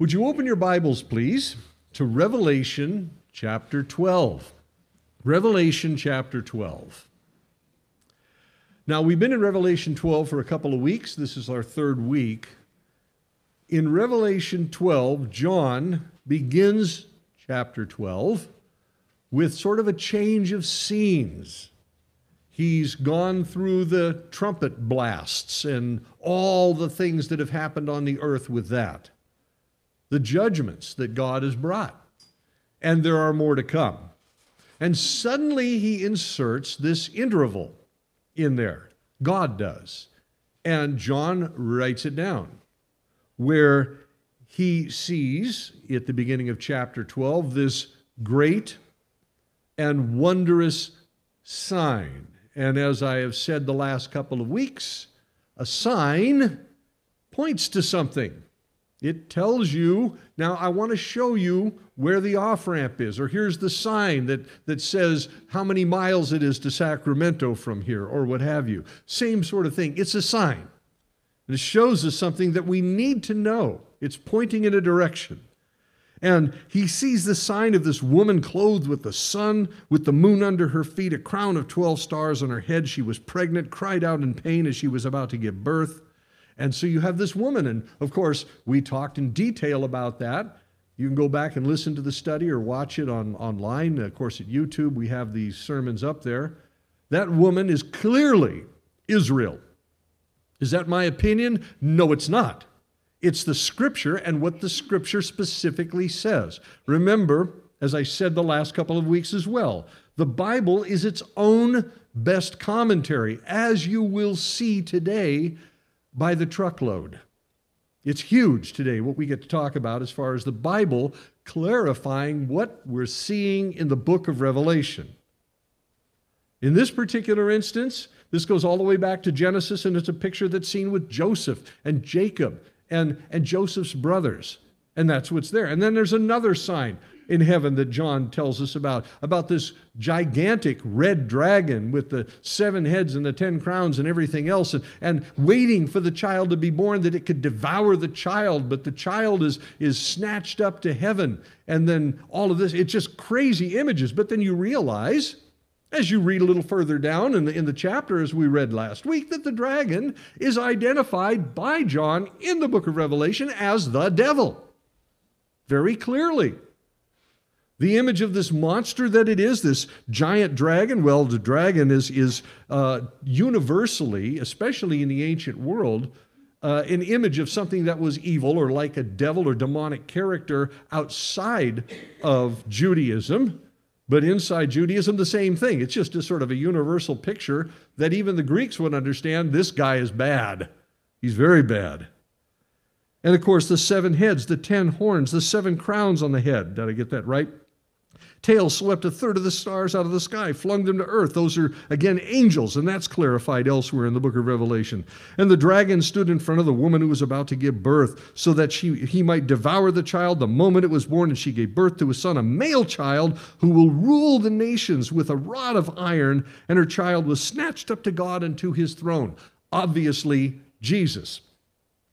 Would you open your Bibles, please, to Revelation chapter 12. Revelation chapter 12. Now, we've been in Revelation 12 for a couple of weeks. This is our third week. In Revelation 12, John begins chapter 12 with sort of a change of scenes. He's gone through the trumpet blasts and all the things that have happened on the earth with that. The judgments that God has brought. And there are more to come. And suddenly he inserts this interval in there. God does. And John writes it down. Where he sees, at the beginning of chapter 12, this great and wondrous sign. And as I have said the last couple of weeks, a sign points to something. It tells you, now I want to show you where the off-ramp is, or here's the sign that says how many miles it is to Sacramento from here, or what have you. Same sort of thing. It's a sign. And it shows us something that we need to know. It's pointing in a direction. And he sees the sign of this woman clothed with the sun, with the moon under her feet, a crown of 12 stars on her head. She was pregnant, cried out in pain as she was about to give birth. And so you have this woman. And of course, we talked in detail about that. You can go back and listen to the study or watch it online. Of course, at YouTube, we have these sermons up there. That woman is clearly Israel. Is that my opinion? No, it's not. It's the Scripture and what the Scripture specifically says. Remember, as I said the last couple of weeks as well, the Bible is its own best commentary, as you will see today by the truckload. It's huge today, what we get to talk about as far as the Bible clarifying what we're seeing in the book of Revelation. In this particular instance, this goes all the way back to Genesis, and it's a picture that's seen with Joseph and Jacob and Joseph's brothers. And that's what's there. And then there's another sign in heaven that John tells us about this gigantic red dragon with the 7 heads and the 10 crowns and everything else, and waiting for the child to be born, that it could devour the child, but the child is snatched up to heaven. And then all of this, it's just crazy images. But then you realize, as you read a little further down in the chapter, as we read last week, that the dragon is identified by John in the book of Revelation as the devil. Very clearly. The image of this monster that it is, this giant dragon, well, the dragon is universally, especially in the ancient world, an image of something that was evil or like a devil or demonic character outside of Judaism. But inside Judaism, the same thing. It's just a sort of a universal picture that even the Greeks would understand. This guy is bad. He's very bad. And of course, the 7 heads, the 10 horns, the 7 crowns on the head. Did I get that right? Tail swept a third of the stars out of the sky, flung them to earth. Those are, again, angels, and that's clarified elsewhere in the book of Revelation. And the dragon stood in front of the woman who was about to give birth, so that he might devour the child the moment it was born, and she gave birth to a son, a male child, who will rule the nations with a rod of iron, and her child was snatched up to God and to his throne. Obviously, Jesus.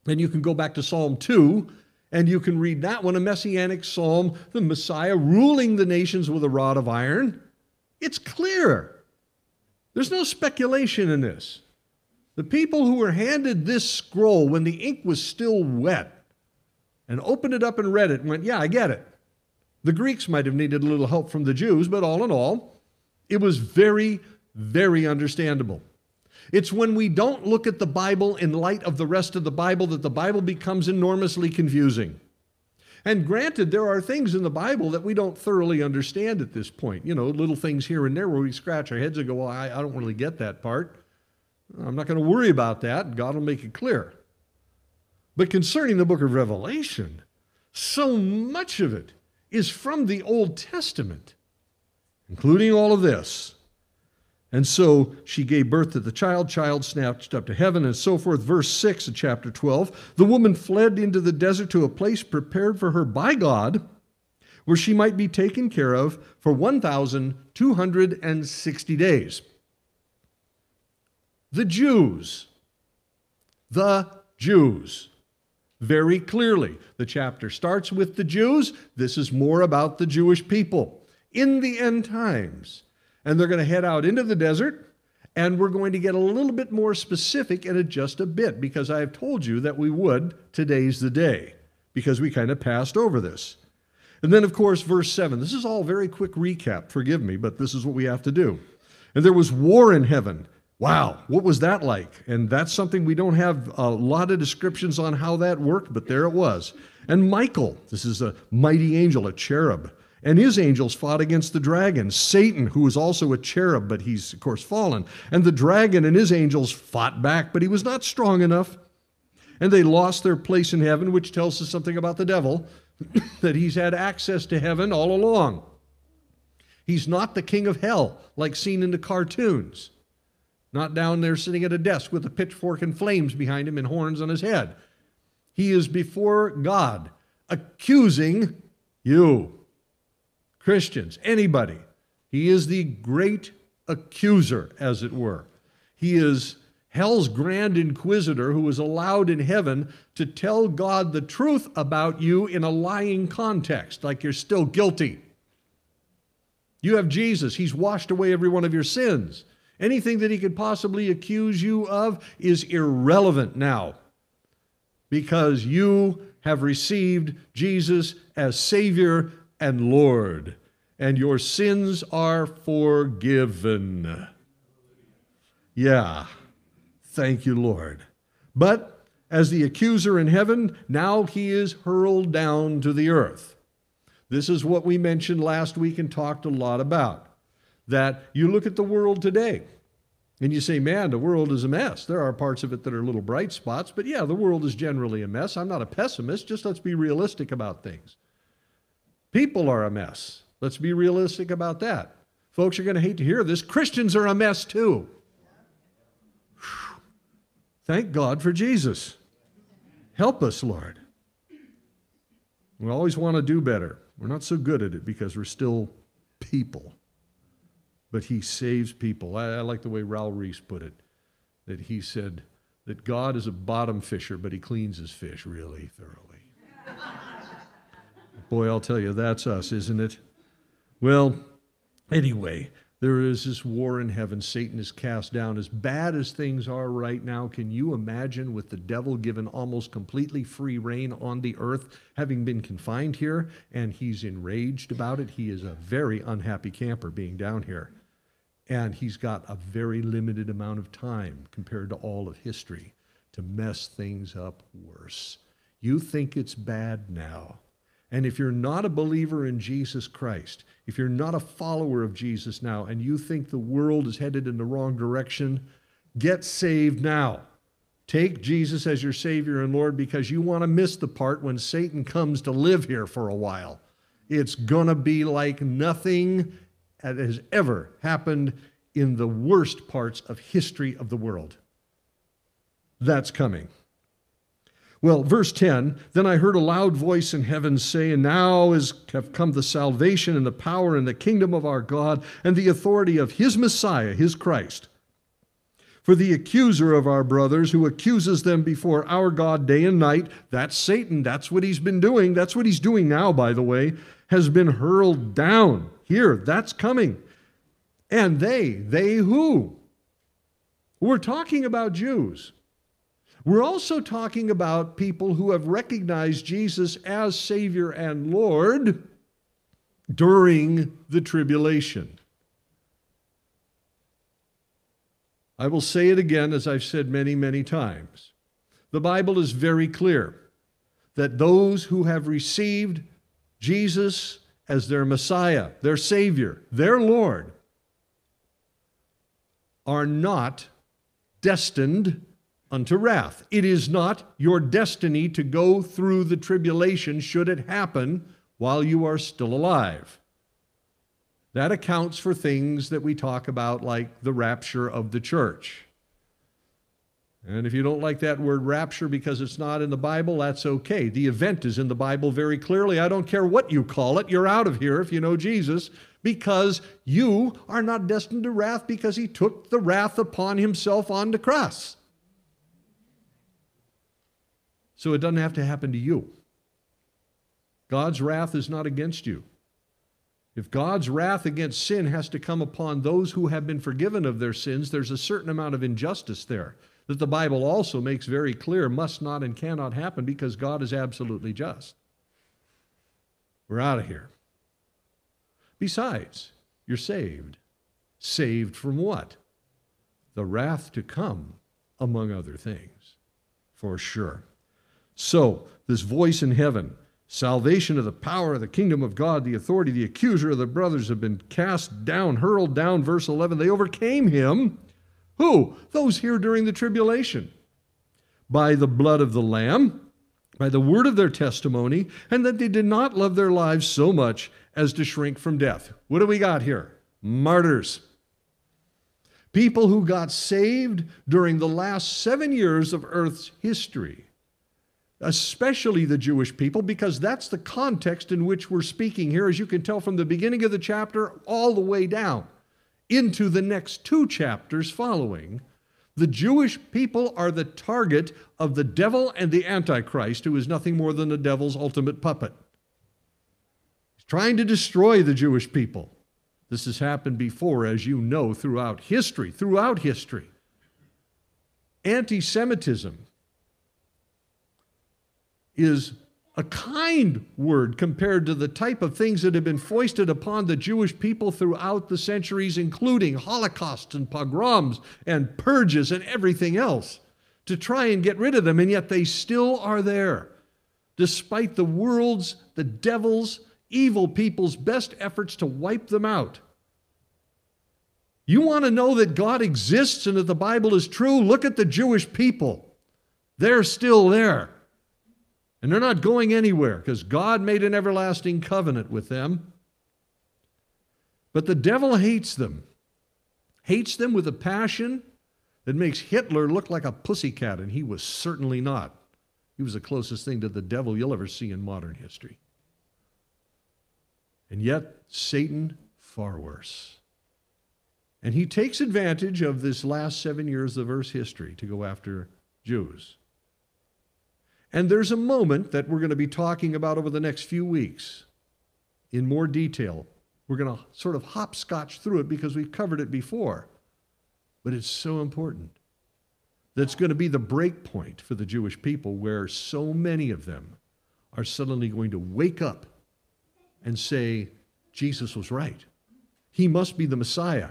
And you can go back to Psalm 2, and you can read that one, a messianic psalm, the Messiah ruling the nations with a rod of iron. It's clear. There's no speculation in this. The people who were handed this scroll when the ink was still wet and opened it up and read it and went, yeah, I get it. The Greeks might have needed a little help from the Jews, but all in all, it was very, very understandable. It's when we don't look at the Bible in light of the rest of the Bible that the Bible becomes enormously confusing. And granted, there are things in the Bible that we don't thoroughly understand at this point. You know, little things here and there where we scratch our heads and go, well, I don't really get that part. I'm not going to worry about that. God will make it clear. But concerning the book of Revelation, so much of it is from the Old Testament, including all of this. And so she gave birth to the child snatched up to heaven, and so forth. Verse 6 of chapter 12, the woman fled into the desert to a place prepared for her by God, where she might be taken care of for 1,260 days. The Jews very clearly. The chapter starts with the Jews. This is more about the Jewish people in the end times. And they're going to head out into the desert, and we're going to get a little bit more specific in it just a bit, because I have told you that we would. Today's the day, because we kind of passed over this. And then, of course, verse 7. This is all very quick recap. Forgive me, but this is what we have to do. And there was war in heaven. Wow, what was that like? And that's something we don't have a lot of descriptions on how that worked, but there it was. And Michael, this is a mighty angel, a cherub, and his angels fought against the dragon, Satan, who was also a cherub, but he's, of course, fallen. And the dragon and his angels fought back, but he was not strong enough. And they lost their place in heaven, which tells us something about the devil, that he's had access to heaven all along. He's not the king of hell, like seen in the cartoons. Not down there sitting at a desk with a pitchfork and flames behind him and horns on his head. He is before God, accusing you. Christians, anybody. He is the great accuser, as it were. He is hell's grand inquisitor who is allowed in heaven to tell God the truth about you in a lying context, like you're still guilty. You have Jesus. He's washed away every one of your sins. Anything that he could possibly accuse you of is irrelevant now, because you have received Jesus as Savior and Lord, and your sins are forgiven. Yeah, thank you, Lord. But as the accuser in heaven, now he is hurled down to the earth. This is what we mentioned last week and talked a lot about, that you look at the world today, and you say, man, the world is a mess. There are parts of it that are little bright spots, but yeah, the world is generally a mess. I'm not a pessimist, just let's be realistic about things. People are a mess. Let's be realistic about that. Folks are going to hate to hear this. Christians are a mess too. Whew. Thank God for Jesus. Help us, Lord. We always want to do better. We're not so good at it because we're still people. But he saves people. I like the way Raul Reese put it, that he said that God is a bottom fisher, but he cleans his fish really thoroughly. Boy, I'll tell you, that's us, isn't it? Well, anyway, there is this war in heaven. Satan is cast down. As bad as things are right now, can you imagine with the devil given almost completely free rein on the earth, having been confined here, and he's enraged about it? He is a very unhappy camper being down here. And he's got a very limited amount of time compared to all of history to mess things up worse. You think it's bad now. And if you're not a believer in Jesus Christ, if you're not a follower of Jesus now, and you think the world is headed in the wrong direction, get saved now. Take Jesus as your Savior and Lord, because you want to miss the part when Satan comes to live here for a while. It's going to be like nothing that has ever happened in the worst parts of history of the world. That's coming. Well, verse 10, then I heard a loud voice in heaven say, and now have come the salvation and the power and the kingdom of our God and the authority of his Messiah, his Christ. For the accuser of our brothers, who accuses them before our God day and night, that's Satan, that's what he's been doing, that's what he's doing now, by the way, has been hurled down. Here, that's coming. And they who? We're talking about Jews. We're also talking about people who have recognized Jesus as Savior and Lord during the tribulation. I will say it again, as I've said many, many times. The Bible is very clear that those who have received Jesus as their Messiah, their Savior, their Lord, are not destined unto wrath. It is not your destiny to go through the tribulation should it happen while you are still alive. That accounts for things that we talk about like the rapture of the church. And if you don't like that word rapture because it's not in the Bible, that's okay. The event is in the Bible very clearly. I don't care what you call it. You're out of here if you know Jesus, because you are not destined to wrath, because he took the wrath upon himself on the cross. So it doesn't have to happen to you. God's wrath is not against you. If God's wrath against sin has to come upon those who have been forgiven of their sins, there's a certain amount of injustice there that the Bible also makes very clear must not and cannot happen because God is absolutely just. We're out of here. Besides, you're saved. Saved from what? The wrath to come, among other things, for sure. So, this voice in heaven, salvation of the power of the kingdom of God, the authority, the accuser of the brothers have been cast down, hurled down, verse 11. They overcame him. Who? Those here during the tribulation. By the blood of the Lamb, by the word of their testimony, and that they did not love their lives so much as to shrink from death. What do we got here? Martyrs. People who got saved during the last 7 years of Earth's history, especially the Jewish people, because that's the context in which we're speaking here, as you can tell from the beginning of the chapter all the way down into the next two chapters following. The Jewish people are the target of the devil and the Antichrist, who is nothing more than the devil's ultimate puppet. He's trying to destroy the Jewish people. This has happened before, as you know, throughout history. Throughout history. Anti-Semitism is a kind word compared to the type of things that have been foisted upon the Jewish people throughout the centuries, including holocausts and pogroms and purges and everything else, to try and get rid of them, and yet they still are there, despite the world's, the devil's, evil people's best efforts to wipe them out. You want to know that God exists and that the Bible is true? Look at the Jewish people. They're still there. And they're not going anywhere because God made an everlasting covenant with them. But the devil hates them. Hates them with a passion that makes Hitler look like a pussycat, and he was certainly not. He was the closest thing to the devil you'll ever see in modern history. And yet, Satan, far worse. And he takes advantage of this last 7 years of Earth's history to go after Jews. And there's a moment that we're going to be talking about over the next few weeks in more detail. We're going to sort of hopscotch through it because we've covered it before. But it's so important. That's going to be the break point for the Jewish people, where so many of them are suddenly going to wake up and say, Jesus was right. He must be the Messiah.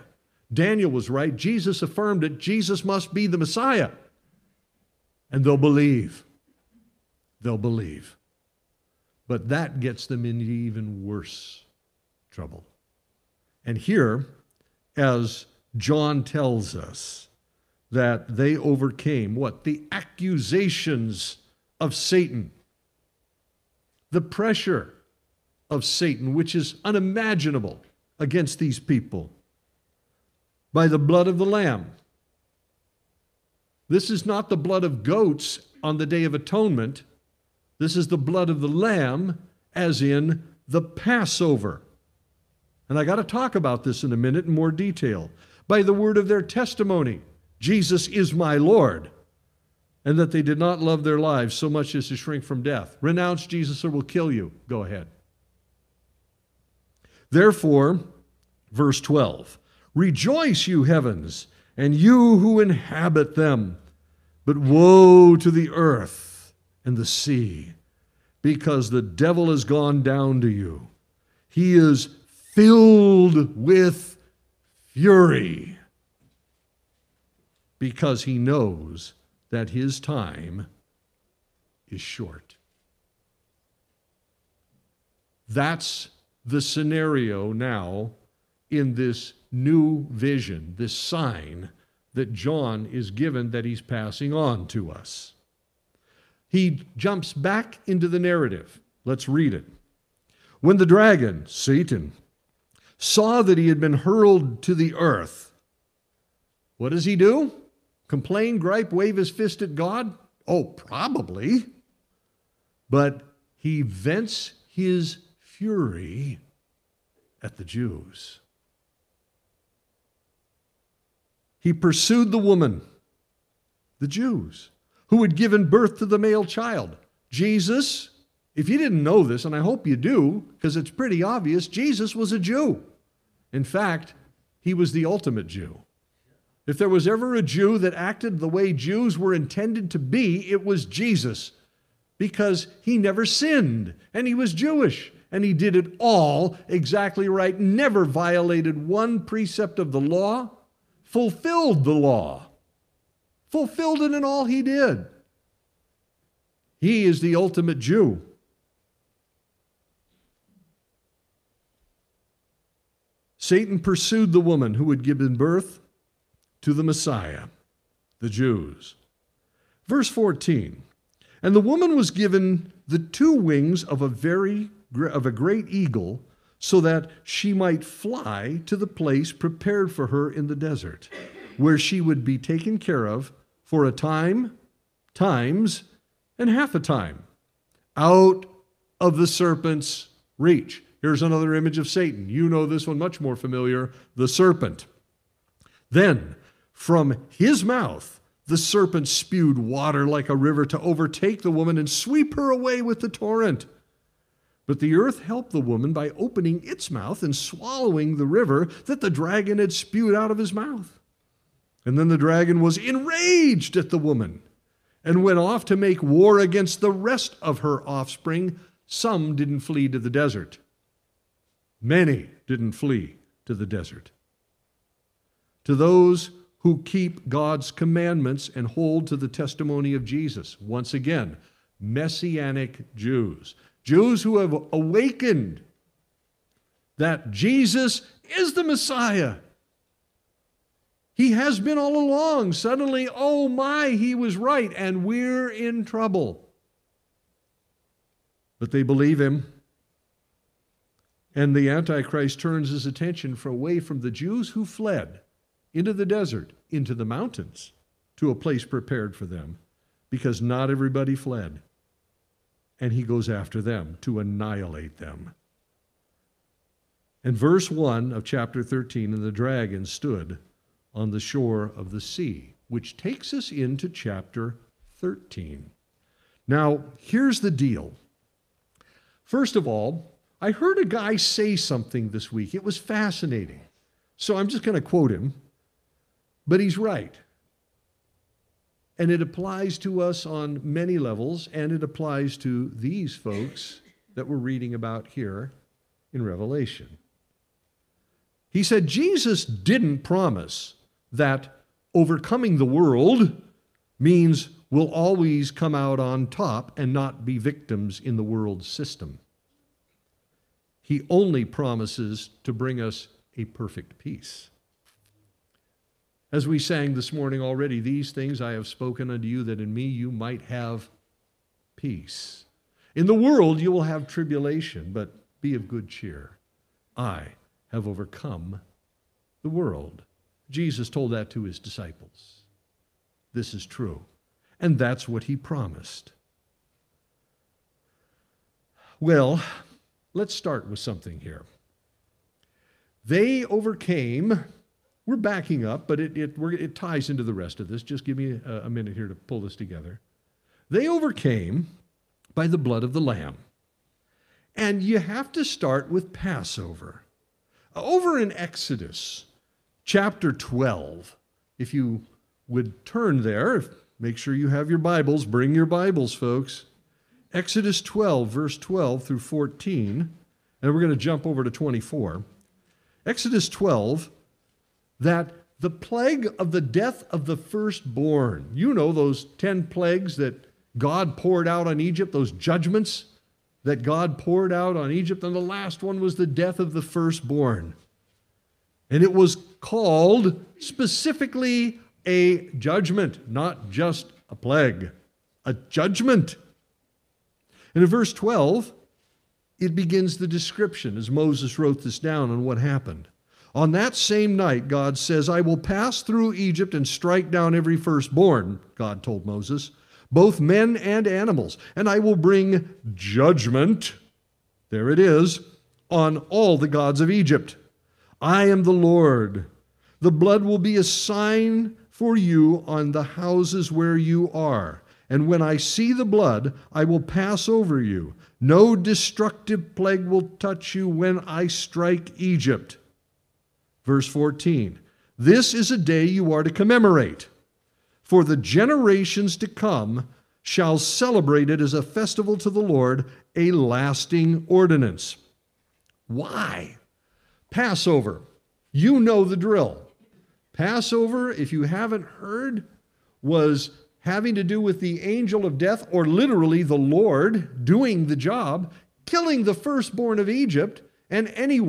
Daniel was right. Jesus affirmed it. Jesus must be the Messiah. And they'll believe. They'll believe. But that gets them into even worse trouble. And here, as John tells us, that they overcame what? The accusations of Satan. The pressure of Satan, which is unimaginable against these people, by the blood of the Lamb. This is not the blood of goats on the Day of Atonement. This is the blood of the Lamb, as in the Passover. And I got to talk about this in a minute in more detail. By the word of their testimony, Jesus is my Lord, and that they did not love their lives so much as to shrink from death. Renounce Jesus or we'll kill you. Go ahead. Therefore, verse 12, rejoice, you heavens, and you who inhabit them. But woe to the earth and the sea, because the devil has gone down to you. He is filled with fury, because he knows that his time is short. That's the scenario now in this new vision, this sign that John is given that he's passing on to us. He jumps back into the narrative. Let's read it. When the dragon, Satan, saw that he had been hurled to the earth, what does he do? Complain, gripe, wave his fist at God? Oh, probably. But he vents his fury at the Jews. He pursued the woman, the Jews, who had given birth to the male child. Jesus, if you didn't know this, and I hope you do, because it's pretty obvious, Jesus was a Jew. In fact, he was the ultimate Jew. If there was ever a Jew that acted the way Jews were intended to be, it was Jesus, because he never sinned, and he was Jewish, and he did it all exactly right, never violated one precept of the law, fulfilled the law, fulfilled it in all he did. He is the ultimate Jew. Satan pursued the woman who had given birth to the Messiah, the Jews. Verse 14, and the woman was given the two wings of a great eagle, so that she might fly to the place prepared for her in the desert, where she would be taken care of for a time, times, and half a time, out of the serpent's reach. Here's another image of Satan. You know this one much more familiar, the serpent. Then from his mouth, the serpent spewed water like a river to overtake the woman and sweep her away with the torrent. But the earth helped the woman by opening its mouth and swallowing the river that the dragon had spewed out of his mouth. And then the dragon was enraged at the woman and went off to make war against the rest of her offspring. Some didn't flee to the desert. Many didn't flee to the desert. To those who keep God's commandments and hold to the testimony of Jesus. Once again, Messianic Jews. Jews who have awakened that Jesus is the Messiah. He has been all along. Suddenly, oh my, he was right, and we're in trouble. But they believe him. And the Antichrist turns his attention away from the Jews who fled into the desert, into the mountains, to a place prepared for them, because not everybody fled. And he goes after them to annihilate them. And verse 1 of chapter 13, and the dragon stood on the shore of the sea, which takes us into chapter 13. Now, here's the deal. First of all, I heard a guy say something this week. It was fascinating. So I'm just going to quote him, but he's right. And it applies to us on many levels, and it applies to these folks that we're reading about here in Revelation. He said Jesus didn't promise that overcoming the world means we'll always come out on top and not be victims in the world system. He only promises to bring us a perfect peace. As we sang this morning already, these things I have spoken unto you, that in me you might have peace. In the world you will have tribulation, but be of good cheer. I have overcome the world. Jesus told that to his disciples. This is true. And that's what he promised. Well, let's start with something here. They overcame... We're backing up, but it ties into the rest of this. Just give me a minute here to pull this together. They overcame by the blood of the Lamb. And you have to start with Passover. Over in Exodus chapter 12, if you would turn there, make sure you have your Bibles. Bring your Bibles, folks. Exodus 12, verse 12 through 14. And we're going to jump over to 24. Exodus 12, that the plague of the death of the firstborn, you know, those 10 plagues that God poured out on Egypt, those judgments that God poured out on Egypt, and the last one was the death of the firstborn. And it was called specifically a judgment, not just a plague, a judgment. And in verse 12, it begins the description as Moses wrote this down on what happened. On that same night, God says, I will pass through Egypt and strike down every firstborn, God told Moses, both men and animals, and I will bring judgment, there it is, on all the gods of Egypt. I am the Lord. The blood will be a sign for you on the houses where you are, And when I see the blood, I will pass over you. No destructive plague will touch you when I strike Egypt. Verse 14, this is a day you are to commemorate, for the generations to come shall celebrate it as a festival to the Lord, a lasting ordinance. Why? Passover. You know the drill. Passover, if you haven't heard, was having to do with the angel of death, or literally the Lord doing the job, killing the firstborn of Egypt, and any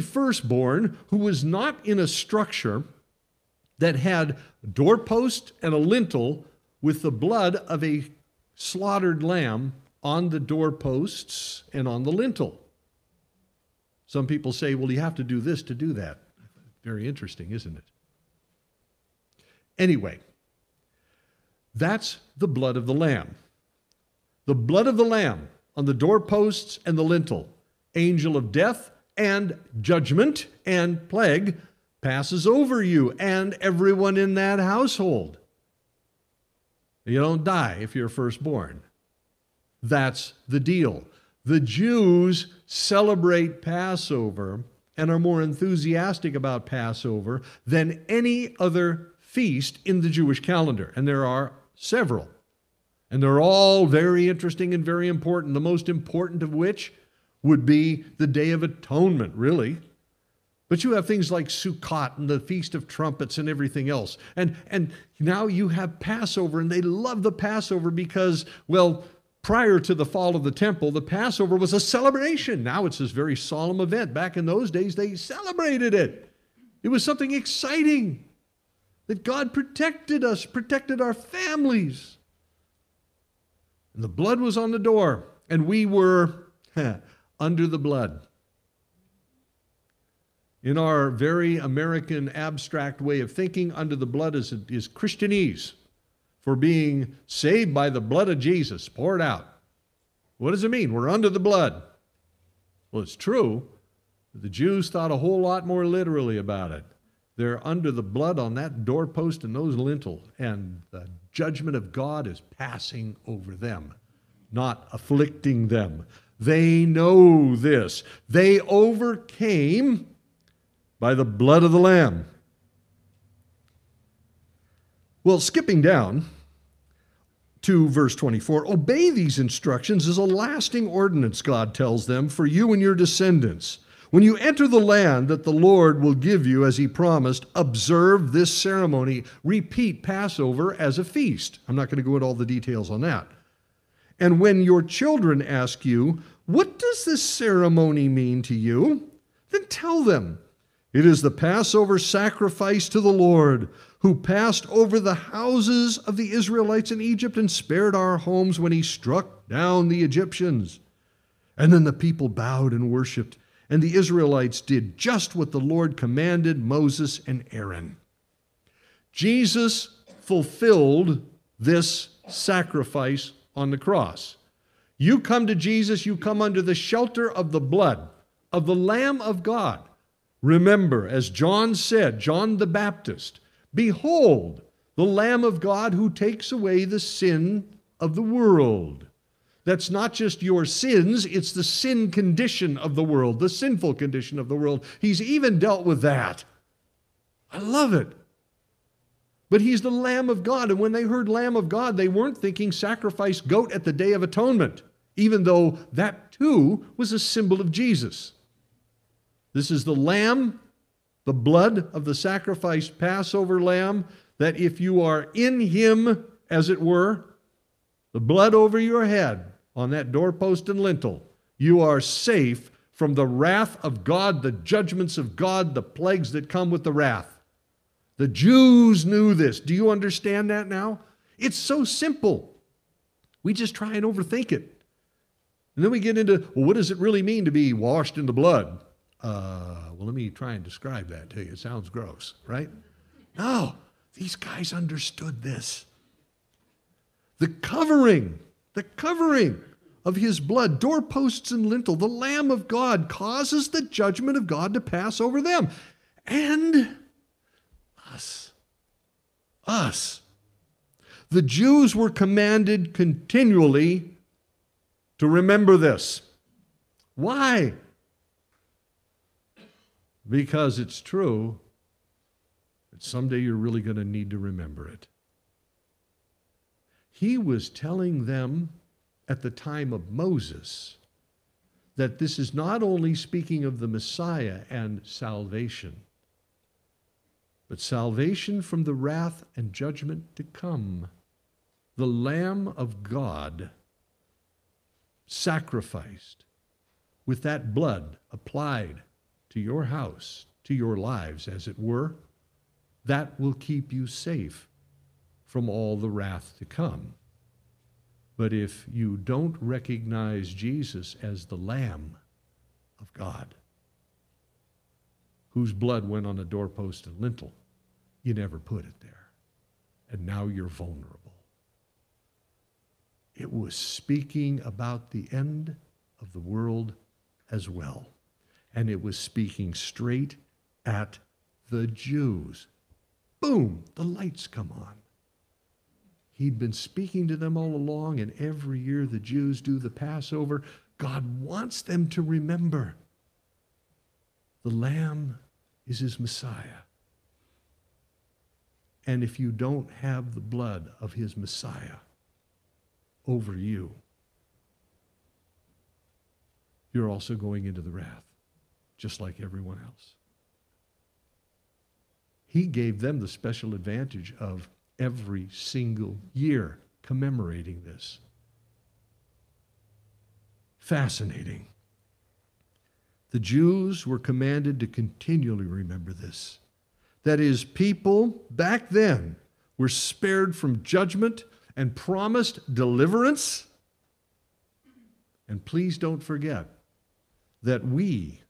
firstborn who was not in a structure that had a doorpost and a lintel with the blood of a slaughtered lamb on the doorposts and on the lintel. Some people say, well, you have to do this to do that. Very interesting, isn't it? Anyway, that's the blood of the lamb. The blood of the lamb on the doorposts and the lintel. Angel of death and judgment and plague passes over you and everyone in that household. You don't die if you're firstborn. That's the deal. The Jews celebrate Passover and are more enthusiastic about Passover than any other feast in the Jewish calendar. And there are several. And they're all very interesting and very important, the most important of which would be the Day of Atonement, really. But you have things like Sukkot and the Feast of Trumpets and everything else. And now you have Passover, and they love the Passover because, well, prior to the fall of the temple, the Passover was a celebration. Now it's this very solemn event. Back in those days, they celebrated it. It was something exciting. That God protected us, protected our families. And the blood was on the door, and we were under the blood. In our very American abstract way of thinking, under the blood is Christianese, for being saved by the blood of Jesus, poured out. What does it mean? We're under the blood. Well, it's true. The Jews thought a whole lot more literally about it. They're under the blood on that doorpost and those lintels, and the judgment of God is passing over them, not afflicting them. They know this. They overcame by the blood of the Lamb. Well, skipping down to verse 24, obey these instructions as a lasting ordinance, God tells them, for you and your descendants. When you enter the land that the Lord will give you, as he promised, observe this ceremony. Repeat Passover as a feast. I'm not going to go into all the details on that. And when your children ask you, what does this ceremony mean to you? Then tell them, it is the Passover sacrifice to the Lord, who passed over the houses of the Israelites in Egypt and spared our homes when he struck down the Egyptians. And then the people bowed and worshipped. And the Israelites did just what the Lord commanded Moses and Aaron. Jesus fulfilled this sacrifice on the cross. You come to Jesus, you come under the shelter of the blood of the Lamb of God. Remember, as John said, John the Baptist, behold, the Lamb of God who takes away the sin of the world. That's not just your sins, it's the sin condition of the world, the sinful condition of the world. He's even dealt with that. I love it. But he's the Lamb of God, and when they heard Lamb of God, they weren't thinking sacrifice goat at the Day of Atonement, even though that too was a symbol of Jesus. This is the Lamb, the blood of the sacrificed Passover Lamb, that if you are in him, as it were, the blood over your head, on that doorpost and lintel, you are safe from the wrath of God, the judgments of God, the plagues that come with the wrath. The Jews knew this. Do you understand that now? It's so simple. We just try and overthink it. And then we get into, well, what does it really mean to be washed in the blood? Well, let me try and describe that to you. It sounds gross, right? No, these guys understood this. The covering of his blood, doorposts and lintel, the Lamb of God causes the judgment of God to pass over them and us. The Jews were commanded continually to remember this. Why? Because it's true that someday you're really going to need to remember it. He was telling them at the time of Moses that this is not only speaking of the Messiah and salvation, but salvation from the wrath and judgment to come. The Lamb of God sacrificed with that blood applied to your house, to your lives, as it were, that will keep you safe from all the wrath to come. But if you don't recognize Jesus as the Lamb of God, whose blood went on a doorpost and lintel, you never put it there. And now you're vulnerable. It was speaking about the end of the world as well. And it was speaking straight at the Jews. Boom, the lights come on. He'd been speaking to them all along, and every year the Jews do the Passover. God wants them to remember the Lamb is his Messiah. And if you don't have the blood of his Messiah over you, you're also going into the wrath, just like everyone else. He gave them the special advantage of every single year commemorating this. Fascinating. The Jews were commanded to continually remember this. That is, people back then were spared from judgment and promised deliverance. And please don't forget that we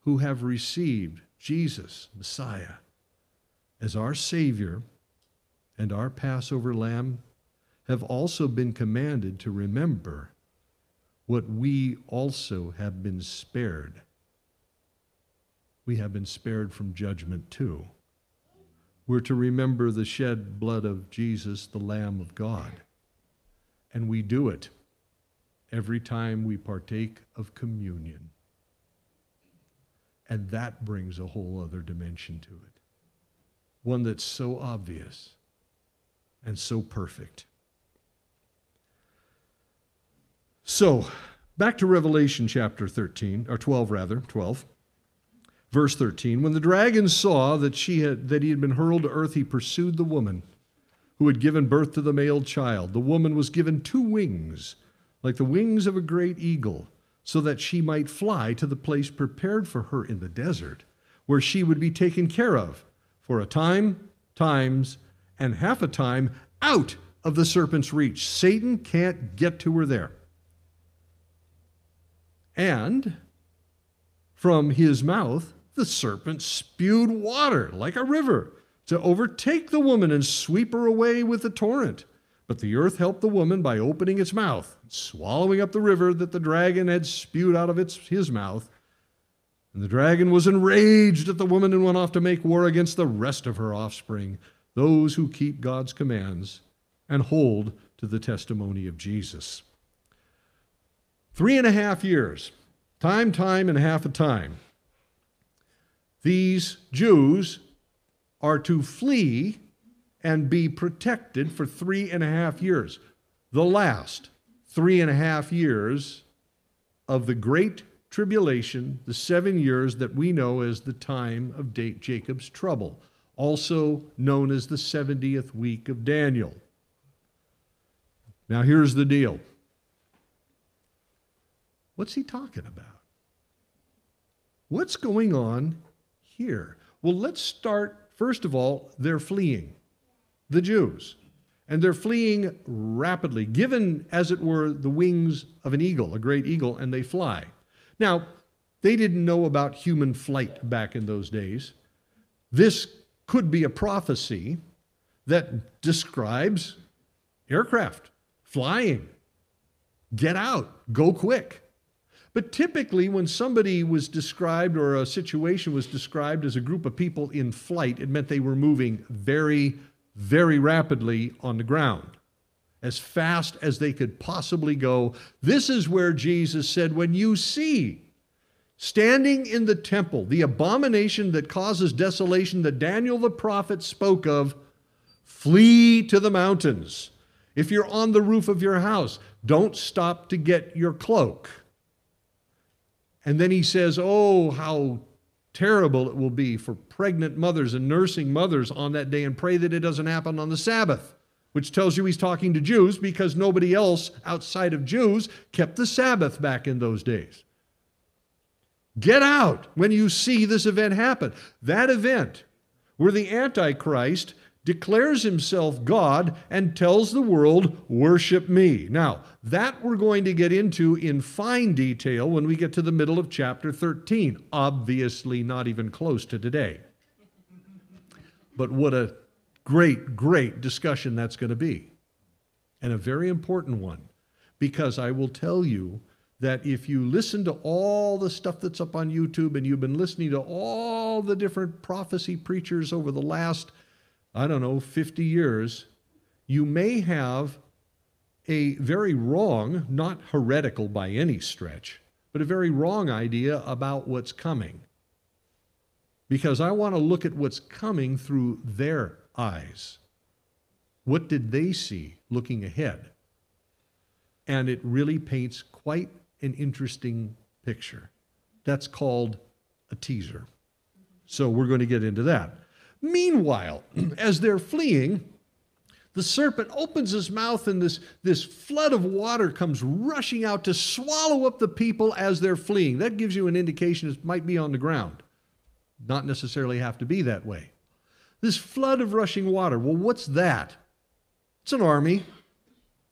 who have received Jesus, Messiah, as our Savior and our Passover Lamb, have also been commanded to remember what we also have been spared. We have been spared from judgment too. We're to remember the shed blood of Jesus, the Lamb of God. And we do it every time we partake of communion. And that brings a whole other dimension to it. One that's so obvious and so perfect. So, back to Revelation chapter 13, or 12 rather, 12. Verse 13, when the dragon saw that he had been hurled to earth, he pursued the woman who had given birth to the male child. The woman was given two wings, like the wings of a great eagle, so that she might fly to the place prepared for her in the desert, where she would be taken care of for a time, times, and half a time out of the serpent's reach. Satan can't get to her there. And from his mouth, the serpent spewed water like a river to overtake the woman and sweep her away with the torrent. But the earth helped the woman by opening its mouth, swallowing up the river that the dragon had spewed out of his mouth. And the dragon was enraged at the woman and went off to make war against the rest of her offspring, those who keep God's commands and hold to the testimony of Jesus. 3.5 years. Time, and half a time. These Jews are to flee and be protected for 3.5 years. The last 3.5 years of the Great Tribulation, the 7 years that we know as the time of Jacob's trouble, also known as the 70th week of Daniel. Now here's the deal. What's he talking about? What's going on here? Well, let's start, first of all, they're fleeing, the Jews. And they're fleeing rapidly, given, as it were, the wings of an eagle, a great eagle, and they fly. Now, they didn't know about human flight back in those days. This could be a prophecy that describes aircraft, flying, get out, go quick. But typically when somebody was described or a situation was described as a group of people in flight, it meant they were moving very, very rapidly on the ground, as fast as they could possibly go. This is where Jesus said, when you see standing in the temple the abomination that causes desolation that Daniel the prophet spoke of, flee to the mountains. If you're on the roof of your house, don't stop to get your cloak. And then he says, oh, how terrible it will be for pregnant mothers and nursing mothers on that day, and pray that it doesn't happen on the Sabbath, which tells you he's talking to Jews, because nobody else outside of Jews kept the Sabbath back in those days. Get out when you see this event happen. That event where the Antichrist declares himself God and tells the world, worship me. Now, that we're going to get into in fine detail when we get to the middle of chapter 13. Obviously not even close to today. But what a great, great discussion that's going to be. And a very important one. Because I will tell you that if you listen to all the stuff that's up on YouTube, and you've been listening to all the different prophecy preachers over the last, 50 years, you may have a very wrong, not heretical by any stretch, but a very wrong idea about what's coming. Because I want to look at what's coming through their eyes. What did they see looking ahead? And it really paints quite an interesting picture. That's called a teaser. So we're going to get into that. Meanwhile, as they're fleeing, the serpent opens his mouth, and this flood of water comes rushing out to swallow up the people as they're fleeing. That gives you an indication it might be on the ground. Not necessarily have to be that way. This flood of rushing water, well, what's that? It's an army.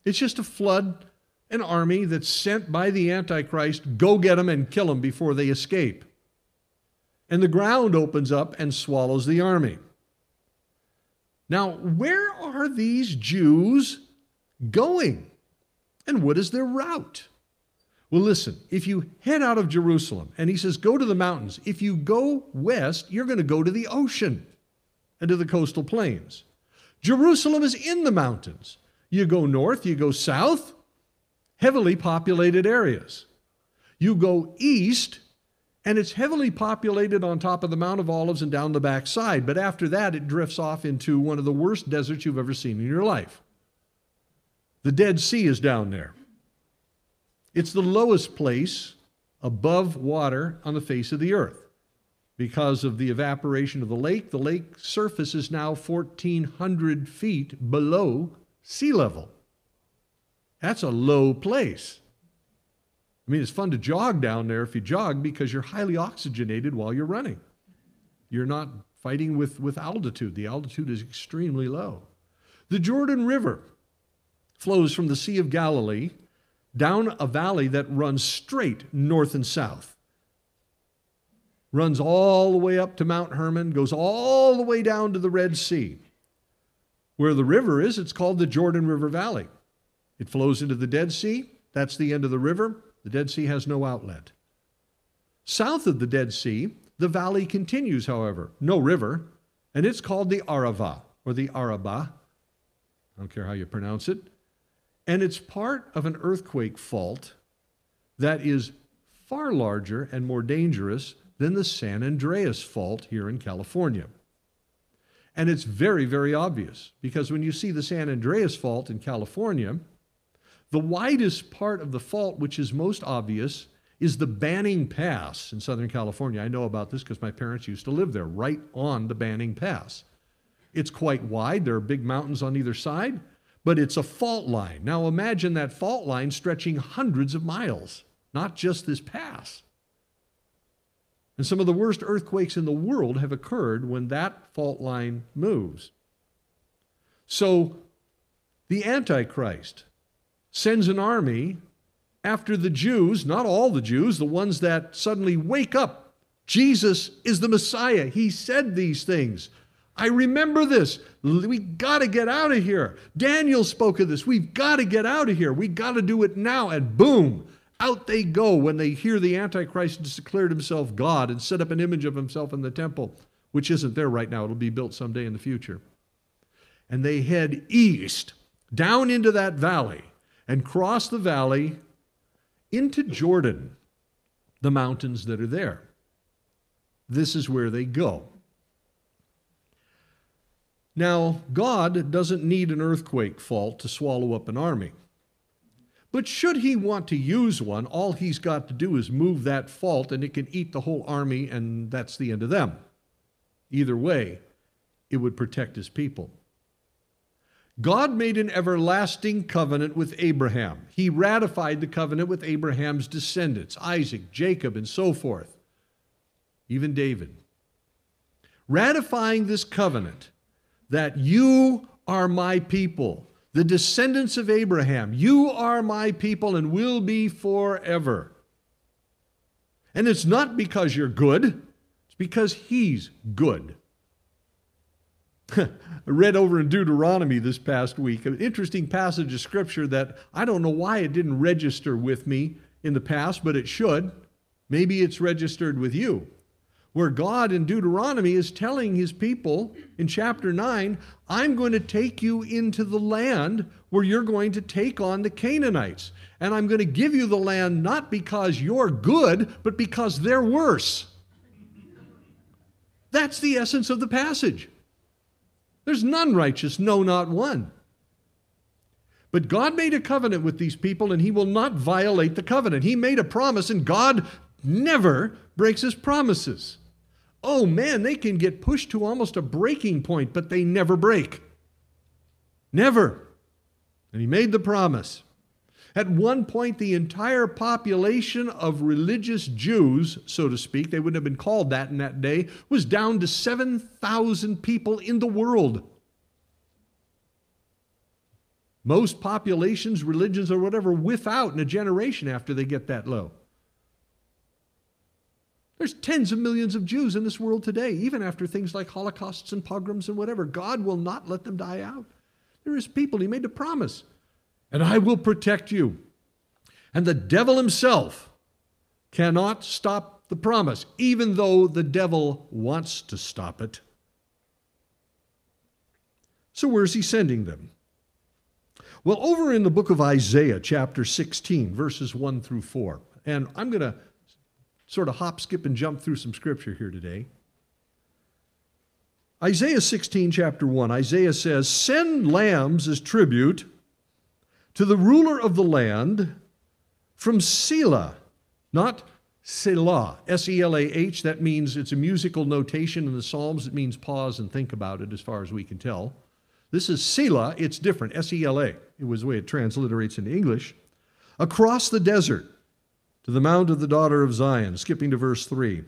It's just a flood, an army that's sent by the Antichrist. Go get them and kill them before they escape. And the ground opens up and swallows the army. Now, where are these Jews going? And what is their route? Well, listen, if you head out of Jerusalem, and he says, go to the mountains. If you go west, you're going to go to the ocean and to the coastal plains. Jerusalem is in the mountains. You go north, you go south, heavily populated areas. You go east, and it's heavily populated on top of the Mount of Olives and down the backside. But after that, it drifts off into one of the worst deserts you've ever seen in your life. The Dead Sea is down there. It's the lowest place above water on the face of the earth. Because of the evaporation of the lake surface is now 1,400 feet below sea level. That's a low place. I mean, it's fun to jog down there if you jog, because you're highly oxygenated while you're running. You're not fighting with altitude. The altitude is extremely low. The Jordan River flows from the Sea of Galilee down a valley that runs straight north and south. Runs all the way up to Mount Hermon, goes all the way down to the Red Sea. Where the river is, it's called the Jordan River Valley. It flows into the Dead Sea. That's the end of the river. The Dead Sea has no outlet. South of the Dead Sea, the valley continues, however, no river, and it's called the Arava, or the Araba. I don't care how you pronounce it. And it's part of an earthquake fault that is far larger and more dangerous than the San Andreas Fault here in California. And it's very, very obvious, because when you see the San Andreas Fault in California, the widest part of the fault, which is most obvious, is the Banning Pass in Southern California. I know about this because my parents used to live there, right on the Banning Pass. It's quite wide. There are big mountains on either side, but it's a fault line. Now imagine that fault line stretching hundreds of miles, not just this pass. And some of the worst earthquakes in the world have occurred when that fault line moves. So the Antichrist sends an army after the Jews, not all the Jews, the ones that suddenly wake up. Jesus is the Messiah. He said these things. I remember this. We got to get out of here. Daniel spoke of this. We've got to get out of here. We got to do it now. And boom, out they go when they hear the Antichrist has declared himself God and set up an image of himself in the temple, which isn't there right now. It'll be built someday in the future. and they head east down into that valley and cross the valley into Jordan, the mountains that are there. This is where they go. Now, God doesn't need an earthquake fault to swallow up an army. But should he want to use one, all he's got to do is move that fault and it can eat the whole army, and that's the end of them. Either way, it would protect his people. God made an everlasting covenant with Abraham. He ratified the covenant with Abraham's descendants, Isaac, Jacob, and so forth, even David. Ratifying this covenant that you are my people, the descendants of Abraham, you are my people and will be forever. And it's not because you're good, it's because he's good. I read over in Deuteronomy this past week an interesting passage of scripture that I don't know why it didn't register with me in the past, but it should. Maybe it's registered with you, where God in Deuteronomy is telling his people in chapter 9, I'm going to take you into the land where you're going to take on the Canaanites. And I'm going to give you the land not because you're good, but because they're worse. That's the essence of the passage. There's none righteous, no, not one. But God made a covenant with these people, and he will not violate the covenant. He made a promise, and God never breaks his promises. Oh man, they can get pushed to almost a breaking point, but they never break. Never. And he made the promise. At one point, the entire population of religious Jews, so to speak, they wouldn't have been called that in that day, was down to 7,000 people in the world. Most populations, religions, or whatever, whiff out in a generation after they get that low. There's tens of millions of Jews in this world today, even after things like Holocausts and pogroms and whatever. God will not let them die out. There is people, he made a promise, and I will protect you. And the devil himself cannot stop the promise, even though the devil wants to stop it. So where's he sending them? Well, over in the book of Isaiah, chapter 16, verses 1 through 4, and I'm going to sort of hop, skip, and jump through some scripture here today. Isaiah 16, chapter 1, Isaiah says, send lambs as tribute to the ruler of the land from Selah, not Selah, S-E-L-A-H. That means it's a musical notation in the Psalms. It means pause and think about it as far as we can tell. This is Selah. It's different, S-E-L-A. It was the way it transliterates into English. Across the desert, to the mount of the daughter of Zion, skipping to verse 3.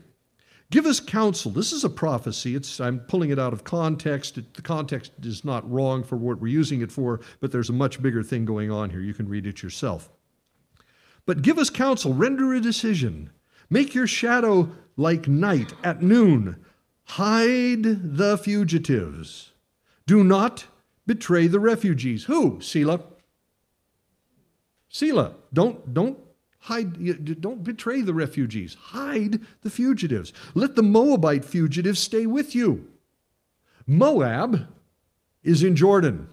Give us counsel. This is a prophecy. I'm pulling it out of context. The context is not wrong for what we're using it for, but there's a much bigger thing going on here. You can read it yourself. But give us counsel. Render a decision. Make your shadow like night at noon. Hide the fugitives. Do not betray the refugees. Who? Selah. Selah. Don't betray the refugees. Hide the fugitives. Let the Moabite fugitives stay with you. Moab is in Jordan.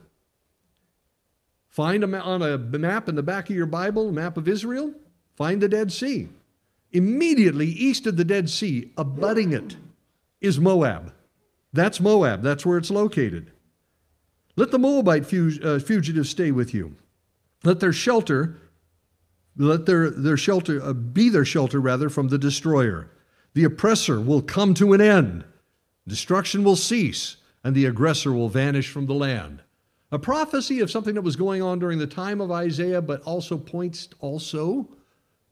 Find on a map in the back of your Bible, a map of Israel, find the Dead Sea. Immediately east of the Dead Sea, abutting it, is Moab. That's Moab. That's where it's located. Let the Moabite fugitives stay with you. Let their shelter be from the destroyer. The oppressor will come to an end. Destruction will cease, and the aggressor will vanish from the land. A prophecy of something that was going on during the time of Isaiah, but also points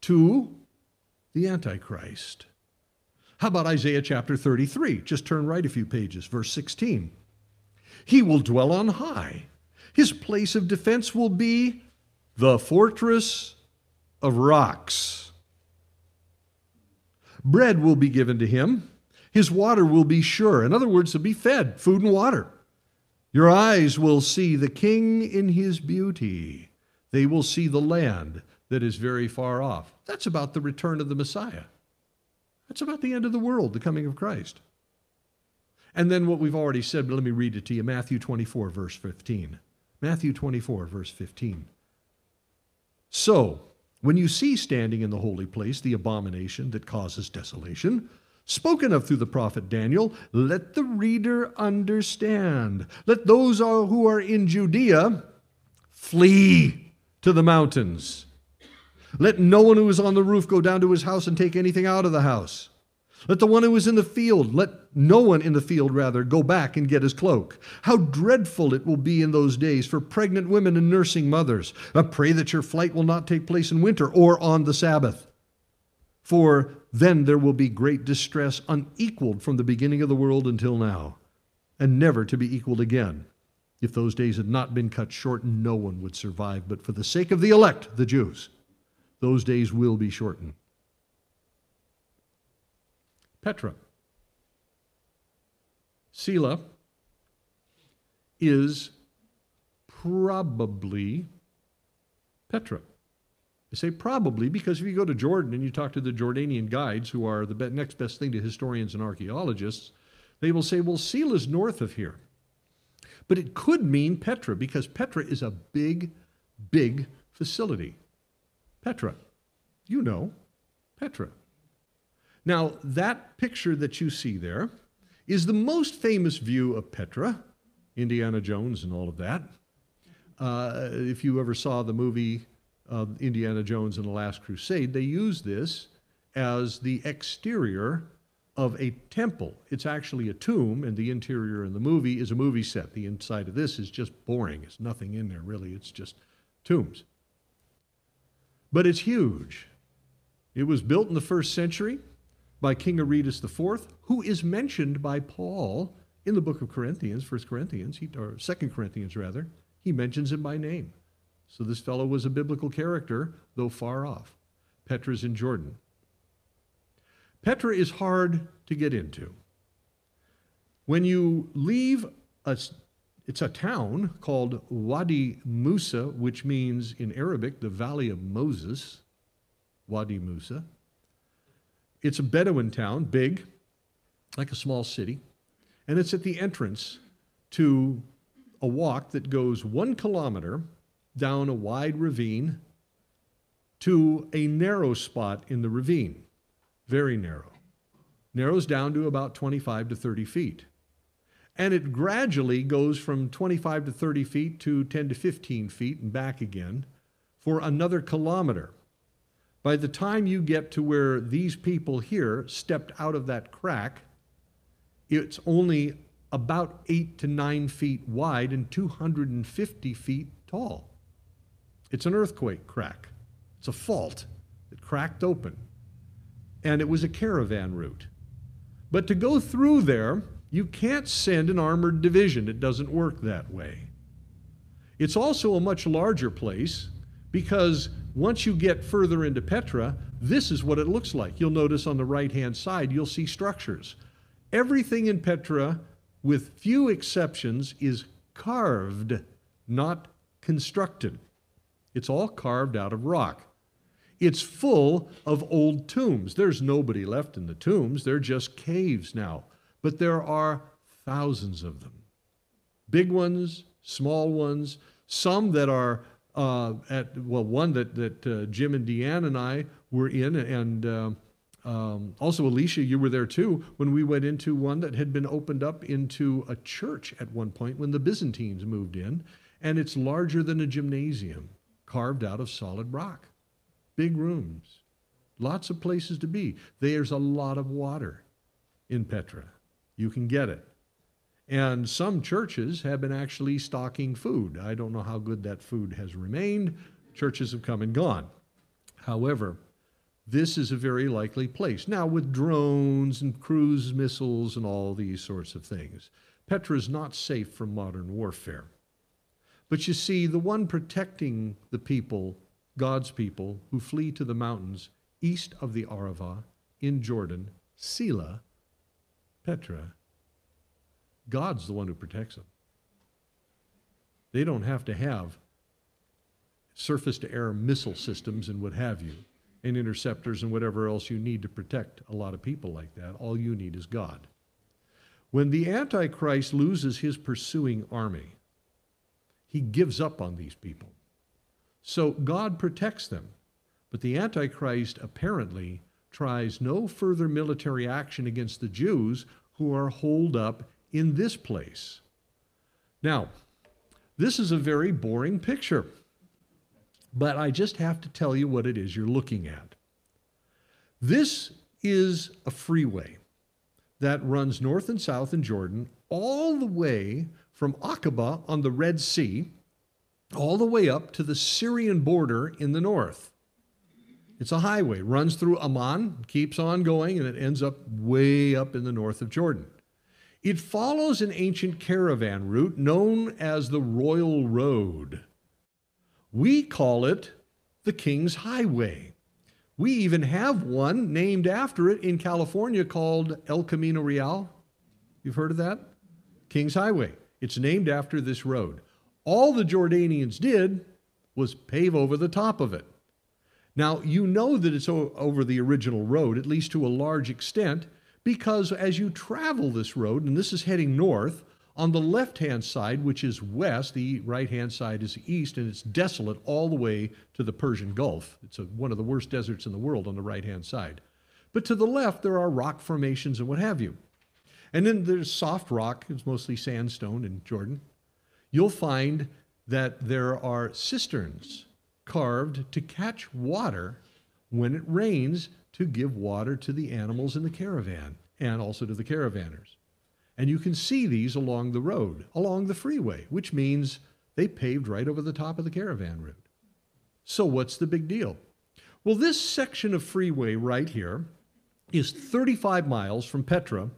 to the Antichrist. How about Isaiah chapter 33? Just turn right a few pages, verse 16. He will dwell on high. His place of defense will be the fortress of rocks. Bread will be given to him. His water will be sure. In other words, he'll be fed, food and water. Your eyes will see the king in his beauty. They will see the land that is very far off. That's about the return of the Messiah. That's about the end of the world, the coming of Christ. And then what we've already said, but let me read it to you. Matthew 24, verse 15. Matthew 24, verse 15. So, when you see standing in the holy place the abomination that causes desolation, spoken of through the prophet Daniel, let the reader understand. Let those who are in Judea flee to the mountains. Let no one who is on the roof go down to his house and take anything out of the house. Let the one who is in the field, let no one in the field, rather, go back and get his cloak. How dreadful it will be in those days for pregnant women and nursing mothers. I pray that your flight will not take place in winter or on the Sabbath. For then there will be great distress unequaled from the beginning of the world until now, and never to be equaled again. If those days had not been cut short, no one would survive. But for the sake of the elect, the Jews, those days will be shortened. Petra. Selah is probably Petra. I say probably because if you go to Jordan and you talk to the Jordanian guides, who are the next best thing to historians and archaeologists, they will say, well, Selah's north of here. But it could mean Petra, because Petra is a big, big facility. Petra. You know, Petra. Now, that picture that you see there is the most famous view of Petra, Indiana Jones and all of that. If you ever saw the movie Indiana Jones and the Last Crusade, they use this as the exterior of a temple. It's actually a tomb, and the interior in the movie is a movie set. The inside of this is just boring. It's nothing in there, really. It's just tombs. But it's huge. It was built in the 1st century by King Aretas IV, who is mentioned by Paul in the book of Corinthians, 1 Corinthians, or 2 Corinthians rather. He mentions him by name. So this fellow was a biblical character, though far off. Petra's in Jordan. Petra is hard to get into. When you leave, it's a town called Wadi Musa, which means in Arabic, the Valley of Moses, Wadi Musa. It's a Bedouin town, big, like a small city, and it's at the entrance to a walk that goes 1 kilometer down a wide ravine to a narrow spot in the ravine, very narrow. Narrows down to about 25 to 30 feet. And it gradually goes from 25 to 30 feet to 10 to 15 feet and back again for another kilometer. By the time you get to where these people here stepped out of that crack, it's only about 8 to 9 feet wide and 250 feet tall. It's an earthquake crack. It's a fault that cracked open. And it was a caravan route. But to go through there, you can't send an armored division. It doesn't work that way. It's also a much larger place because once you get further into Petra, this is what it looks like. You'll notice on the right-hand side, you'll see structures. Everything in Petra, with few exceptions, is carved, not constructed. It's all carved out of rock. It's full of old tombs. There's nobody left in the tombs. They're just caves now. But there are thousands of them. Big ones, small ones, some that are one that Jim and Deanne and I were in, and also Alicia, you were there too, when we went into one that had been opened up into a church at one point when the Byzantines moved in, and it's larger than a gymnasium, carved out of solid rock. Big rooms, lots of places to be. There's a lot of water in Petra. You can get it. And some churches have been actually stocking food. I don't know how good that food has remained. Churches have come and gone. However, this is a very likely place. Now, with drones and cruise missiles and all these sorts of things, Petra is not safe from modern warfare. But you see, the one protecting the people, God's people, who flee to the mountains east of the Arava in Jordan, Selah, Petra, God's the one who protects them. They don't have to have surface-to-air missile systems and what have you, and interceptors and whatever else you need to protect a lot of people like that. All you need is God. When the Antichrist loses his pursuing army, he gives up on these people. So God protects them. But the Antichrist apparently tries no further military action against the Jews who are holed up in this place. Now, this is a very boring picture, but I just have to tell you what it is you're looking at. This is a freeway that runs north and south in Jordan, all the way from Aqaba on the Red Sea, all the way up to the Syrian border in the north. It's a highway, runs through Amman, keeps on going, and it ends up way up in the north of Jordan. It follows an ancient caravan route known as the Royal Road. We call it the King's Highway. We even have one named after it in California called El Camino Real. You've heard of that? King's Highway. It's named after this road. All the Jordanians did was pave over the top of it. Now, you know that it's over the original road, at least to a large extent, because as you travel this road, and this is heading north, on the left-hand side, which is west, the right-hand side is east, and it's desolate all the way to the Persian Gulf. It's one of the worst deserts in the world on the right-hand side. But to the left, there are rock formations and what have you. And then there's soft rock. It's mostly sandstone in Jordan. You'll find that there are cisterns carved to catch water when it rains to give water to the animals in the caravan and also to the caravanners. And you can see these along the road, along the freeway, which means they paved right over the top of the caravan route. So what's the big deal? Well, this section of freeway right here is 35 miles from Petra,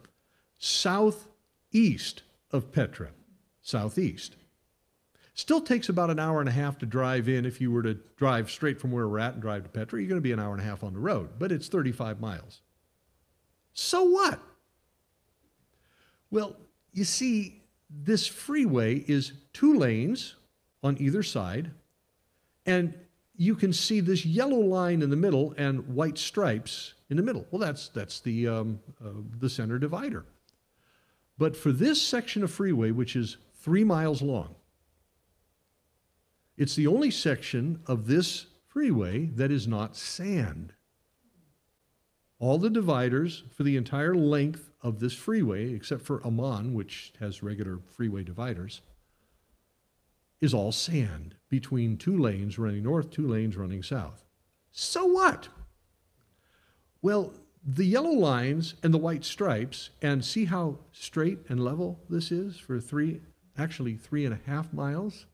southeast of Petra, southeast. Still takes about an hour and a half to drive in. If you were to drive straight from where we're at and drive to Petra, you're going to be an hour and a half on the road, but it's 35 miles. So what? Well, you see, this freeway is two lanes on either side, and you can see this yellow line in the middle and white stripes in the middle. Well, that's the center divider. But for this section of freeway, which is 3 miles long, it's the only section of this freeway that is not sand. All the dividers for the entire length of this freeway, except for Amman, which has regular freeway dividers, is all sand between two lanes running north, two lanes running south. So what? Well, the yellow lines and the white stripes, and see how straight and level this is for three and a half miles?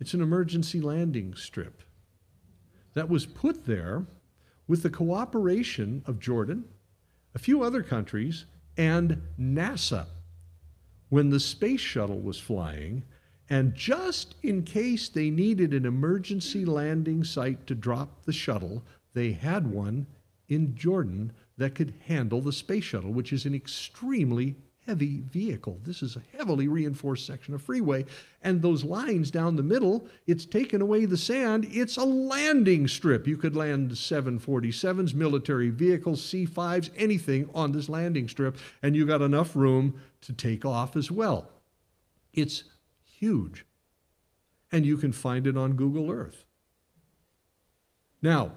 It's an emergency landing strip that was put there with the cooperation of Jordan, a few other countries, and NASA when the space shuttle was flying, and just in case they needed an emergency landing site to drop the shuttle, they had one in Jordan that could handle the space shuttle, which is an extremely heavy vehicle. This is a heavily reinforced section of freeway, and those lines down the middle, it's taken away the sand. It's a landing strip. You could land 747s, military vehicles, C-5s, anything on this landing strip, and you got enough room to take off as well. It's huge, and you can find it on Google Earth. Now,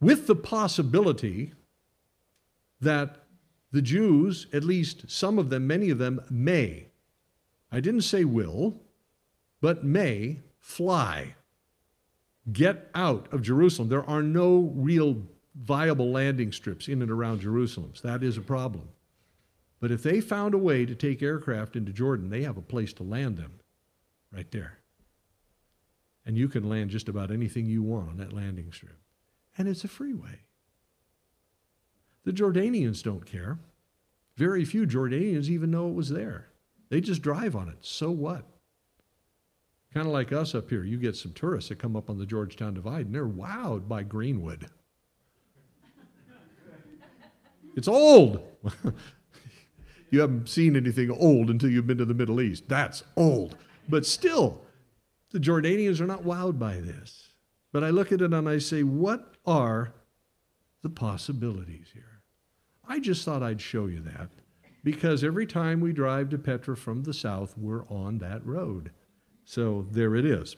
with the possibility that the Jews, at least some of them, many of them, may, I didn't say will, but may fly, get out of Jerusalem. There are no real viable landing strips in and around Jerusalem. So that is a problem. But if they found a way to take aircraft into Jordan, they have a place to land them right there. And you can land just about anything you want on that landing strip. And it's a freeway. The Jordanians don't care. Very few Jordanians even know it was there. They just drive on it. So what? Kind of like us up here. You get some tourists that come up on the Georgetown Divide, and they're wowed by Greenwood. It's old. You haven't seen anything old until you've been to the Middle East. That's old. But still, the Jordanians are not wowed by this. But I look at it and I say, what are the possibilities here? I just thought I'd show you that. because every time we drive to Petra from the south, we're on that road. So there it is.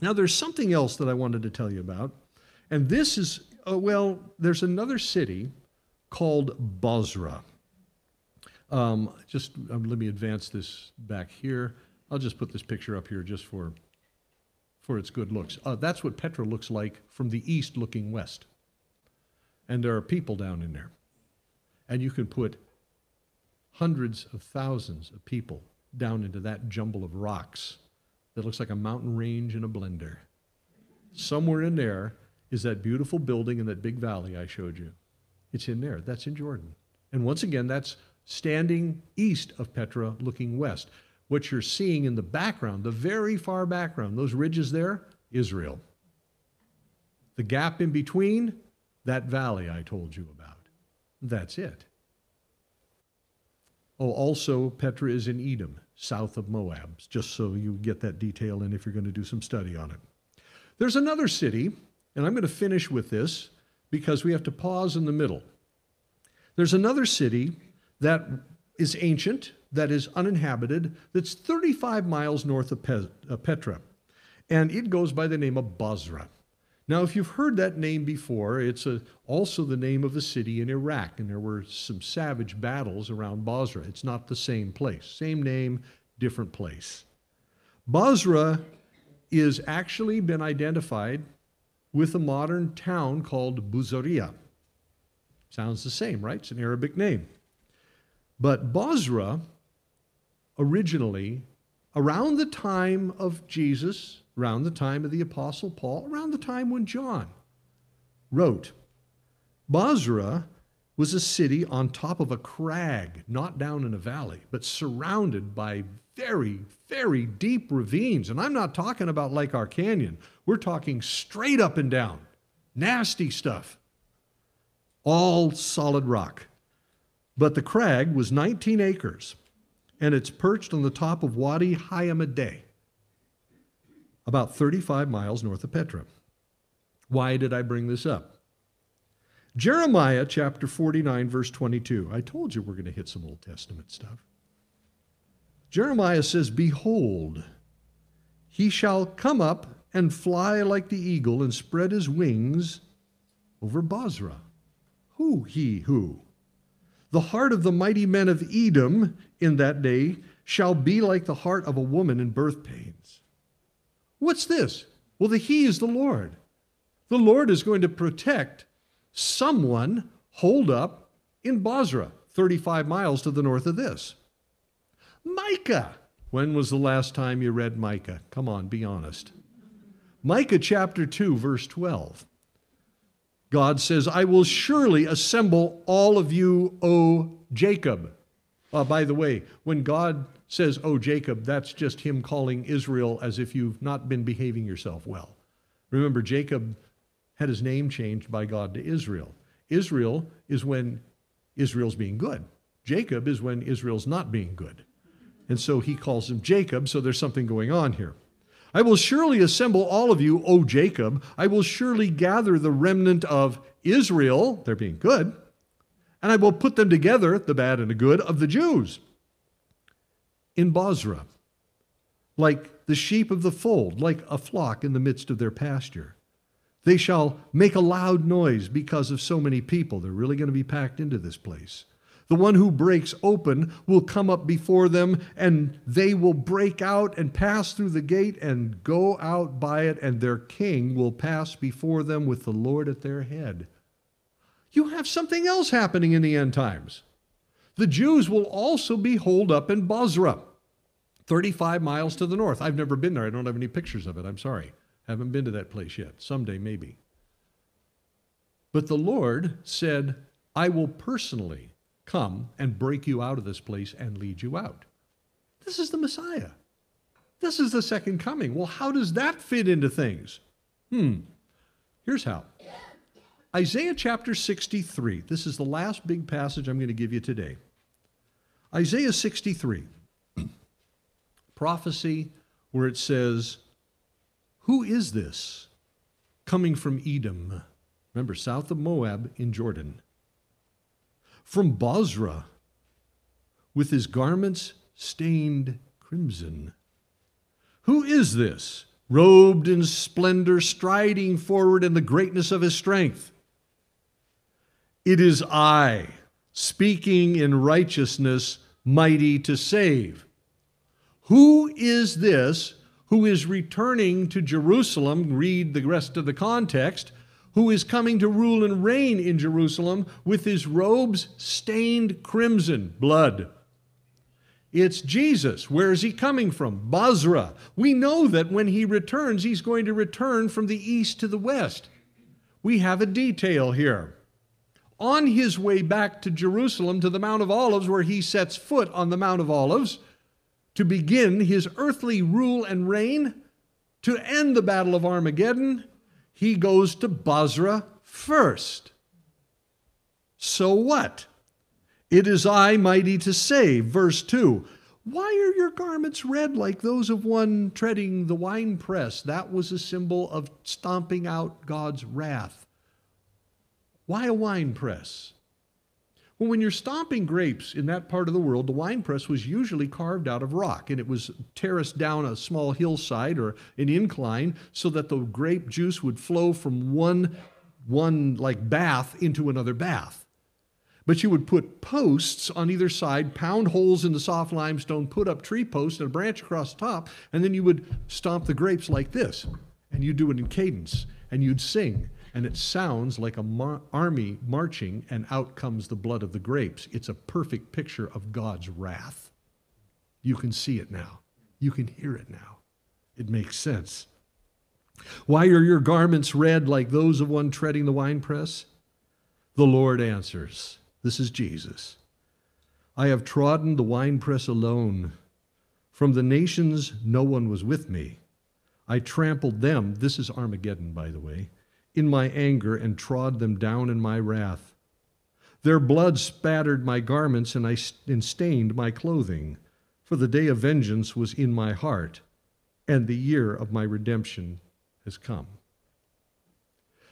Now there's something else that I wanted to tell you about, and this is, well, there's another city called Bozrah. Let me advance this back here. I'll just put this picture up here just for its good looks. That's what Petra looks like from the east looking west. And there are people down in there. And you can put hundreds of thousands of people down into that jumble of rocks that looks like a mountain range in a blender. Somewhere in there is that beautiful building in that big valley I showed you. It's in there. That's in Jordan. And once again, that's standing east of Petra, looking west. What you're seeing in the background, the very far background, those ridges there, Israel. The gap in between, that valley I told you about. That's it. Oh, also, Petra is in Edom, south of Moab, just so you get that detail in if you're going to do some study on it. There's another city, and I'm going to finish with this because we have to pause in the middle. There's another city that is ancient, that is uninhabited, that's 35 miles north of Petra, and it goes by the name of Bozrah. Now, if you've heard that name before, it's also the name of a city in Iraq, and there were some savage battles around Bozrah. It's not the same place. Same name, different place. Bozrah is actually been identified with a modern town called Bozrah. Sounds the same, right? It's an Arabic name. But Bozrah, originally, around the time of Jesus, around the time of the Apostle Paul, around the time when John wrote, Bozrah was a city on top of a crag, not down in a valley, but surrounded by very, very deep ravines. And I'm not talking about like our canyon. We're talking straight up and down. Nasty stuff. All solid rock. But the crag was 19 acres, and it's perched on the top of Wadi Hamadeh, about 35 miles north of Petra. Why did I bring this up? Jeremiah chapter 49, verse 22. I told you we're going to hit some Old Testament stuff. Jeremiah says, "Behold, he shall come up and fly like the eagle and spread his wings over Bozrah." Who he who? "The heart of the mighty men of Edom in that day shall be like the heart of a woman in birth pains." What's this? Well, the he is the Lord. The Lord is going to protect someone holed up in Bozrah, 35 miles to the north of this. Micah. When was the last time you read Micah? Come on, be honest. Micah chapter 2, verse 12. God says, "I will surely assemble all of you, O Jacob." By the way, when God says, "O Jacob," that's just him calling Israel as if you've not been behaving yourself well. Remember, Jacob had his name changed by God to Israel. Israel is when Israel's being good. Jacob is when Israel's not being good. And so he calls him Jacob, so there's something going on here. "I will surely assemble all of you, O Jacob. I will surely gather the remnant of Israel," they're being good, "and I will put them together," the bad and the good, "of the Jews in Bozrah, like the sheep of the fold, like a flock in the midst of their pasture. They shall make a loud noise because of so many people." They're really going to be packed into this place. "The one who breaks open will come up before them, and they will break out and pass through the gate and go out by it, and their king will pass before them with the Lord at their head." You have something else happening in the end times. The Jews will also be holed up in Bozrah, 35 miles to the north. I've never been there. I don't have any pictures of it. I'm sorry. I haven't been to that place yet. Someday, maybe. But the Lord said, "I will personally come and break you out of this place and lead you out." This is the Messiah. This is the second coming. Well, how does that fit into things? Here's how. Isaiah chapter 63. This is the last big passage I'm going to give you today. Isaiah 63. Prophecy where it says, "Who is this coming from Edom?" Remember, south of Moab in Jordan. "From Bozrah, with his garments stained crimson. Who is this, robed in splendor, striding forward in the greatness of his strength? It is I, speaking in righteousness, mighty to save. Who is this who is returning to Jerusalem? Read the rest of the context. Who is coming to rule and reign in Jerusalem with his robes stained crimson, blood. It's Jesus. Where is he coming from? Bozrah. We know that when he returns, he's going to return from the east to the west. We have a detail here. On his way back to Jerusalem, to the Mount of Olives, where he sets foot on the Mount of Olives, to begin his earthly rule and reign, to end the Battle of Armageddon, he goes to Bozrah first. So what? It is I, mighty to save. Verse 2. Why are your garments red like those of one treading the winepress? That was a symbol of stomping out God's wrath. Why a winepress? Well, when you're stomping grapes in that part of the world, the winepress was usually carved out of rock, and it was terraced down a small hillside or an incline so that the grape juice would flow from one bath into another bath. But you would put posts on either side, pound holes in the soft limestone, put up tree posts and a branch across the top, and then you would stomp the grapes like this, and you'd do it in cadence, and you'd sing. And it sounds like an army marching, and out comes the blood of the grapes. It's a perfect picture of God's wrath. You can see it now. You can hear it now. It makes sense. Why are your garments red like those of one treading the winepress? The Lord answers. This is Jesus. I have trodden the winepress alone. From the nations, no one was with me. I trampled them. This is Armageddon, by the way. In my anger and trod them down in my wrath. Their blood spattered my garments and stained my clothing, for the day of vengeance was in my heart, and the year of my redemption has come.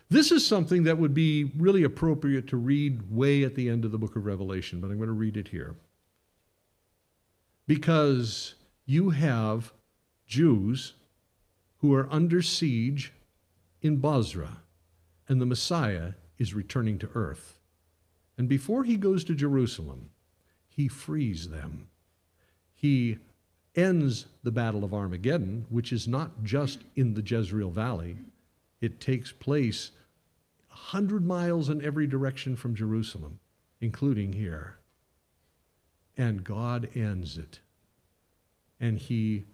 This is something that would be really appropriate to read way at the end of the book of Revelation, but I'm going to read it here. Because you have Jews who are under siege in Bozrah, and the Messiah is returning to earth. And before he goes to Jerusalem, he frees them. He ends the Battle of Armageddon, which is not just in the Jezreel Valley. It takes place 100 miles in every direction from Jerusalem, including here. And God ends it. And he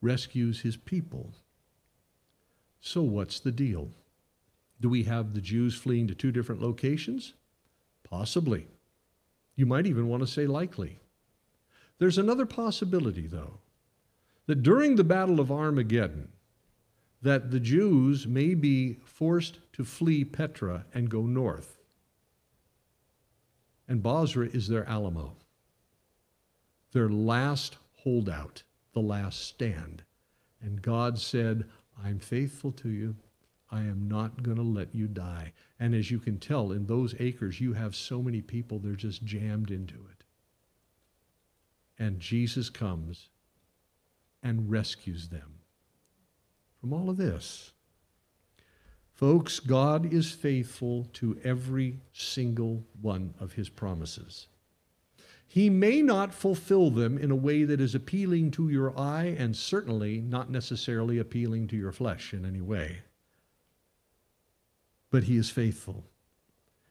rescues his people. So what's the deal? Do we have the Jews fleeing to two different locations? Possibly. You might even want to say likely. There's another possibility, though, that during the Battle of Armageddon, that the Jews may be forced to flee Petra and go north. And Bozrah is their Alamo, their last holdout, the last stand. And God said, I'm faithful to you. I am not going to let you die. And as you can tell, in those acres, you have so many people, they're just jammed into it. And Jesus comes and rescues them from all of this. Folks, God is faithful to every single one of his promises. He may not fulfill them in a way that is appealing to your eye and certainly not necessarily appealing to your flesh in any way. But he is faithful.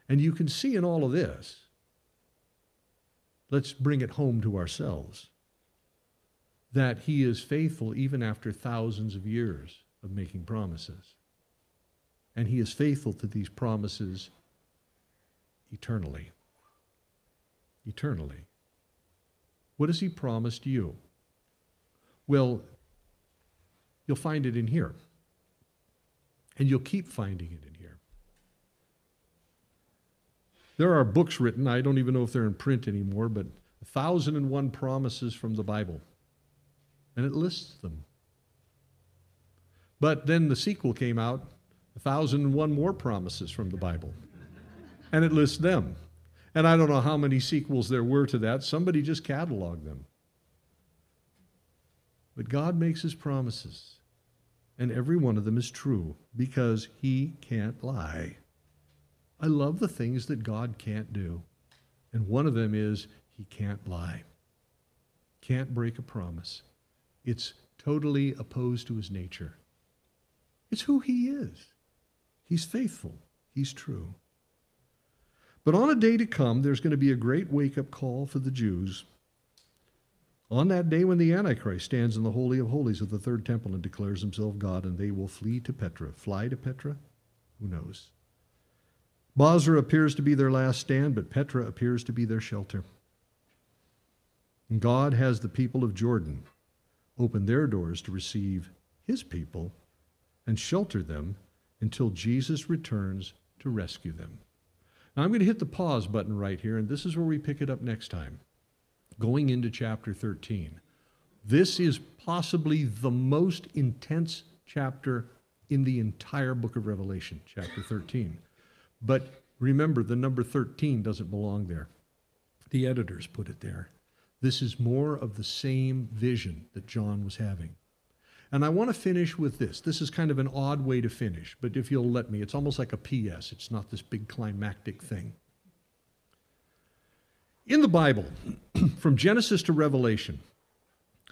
And you can see in all of this, let's bring it home to ourselves, that he is faithful even after thousands of years of making promises. And he is faithful to these promises eternally. Eternally. What has he promised you? Well, you'll find it in here. And you'll keep finding it in here. There are books written, I don't even know if they're in print anymore, but 1,001 promises from the Bible. And it lists them. But then the sequel came out, 1,001 more promises from the Bible. And it lists them. And I don't know how many sequels there were to that. Somebody just cataloged them. But God makes his promises, and every one of them is true because he can't lie. I love the things that God can't do, and one of them is he can't lie. Can't break a promise. It's totally opposed to his nature. It's who he is. He's faithful. He's true. But on a day to come, there's going to be a great wake-up call for the Jews. On that day when the Antichrist stands in the Holy of Holies of the Third Temple and declares himself God, and they will flee to Petra. Fly to Petra? Who knows? Bozrah appears to be their last stand, but Petra appears to be their shelter. And God has the people of Jordan open their doors to receive his people and shelter them until Jesus returns to rescue them. Now I'm going to hit the pause button right here, and this is where we pick it up next time. Going into chapter 13. This is possibly the most intense chapter in the entire book of Revelation, chapter 13. But remember, the number 13 doesn't belong there. The editors put it there. This is more of the same vision that John was having. And I want to finish with this. This is kind of an odd way to finish, but if you'll let me, it's almost like a PS. It's not this big climactic thing. In the Bible, from Genesis to Revelation,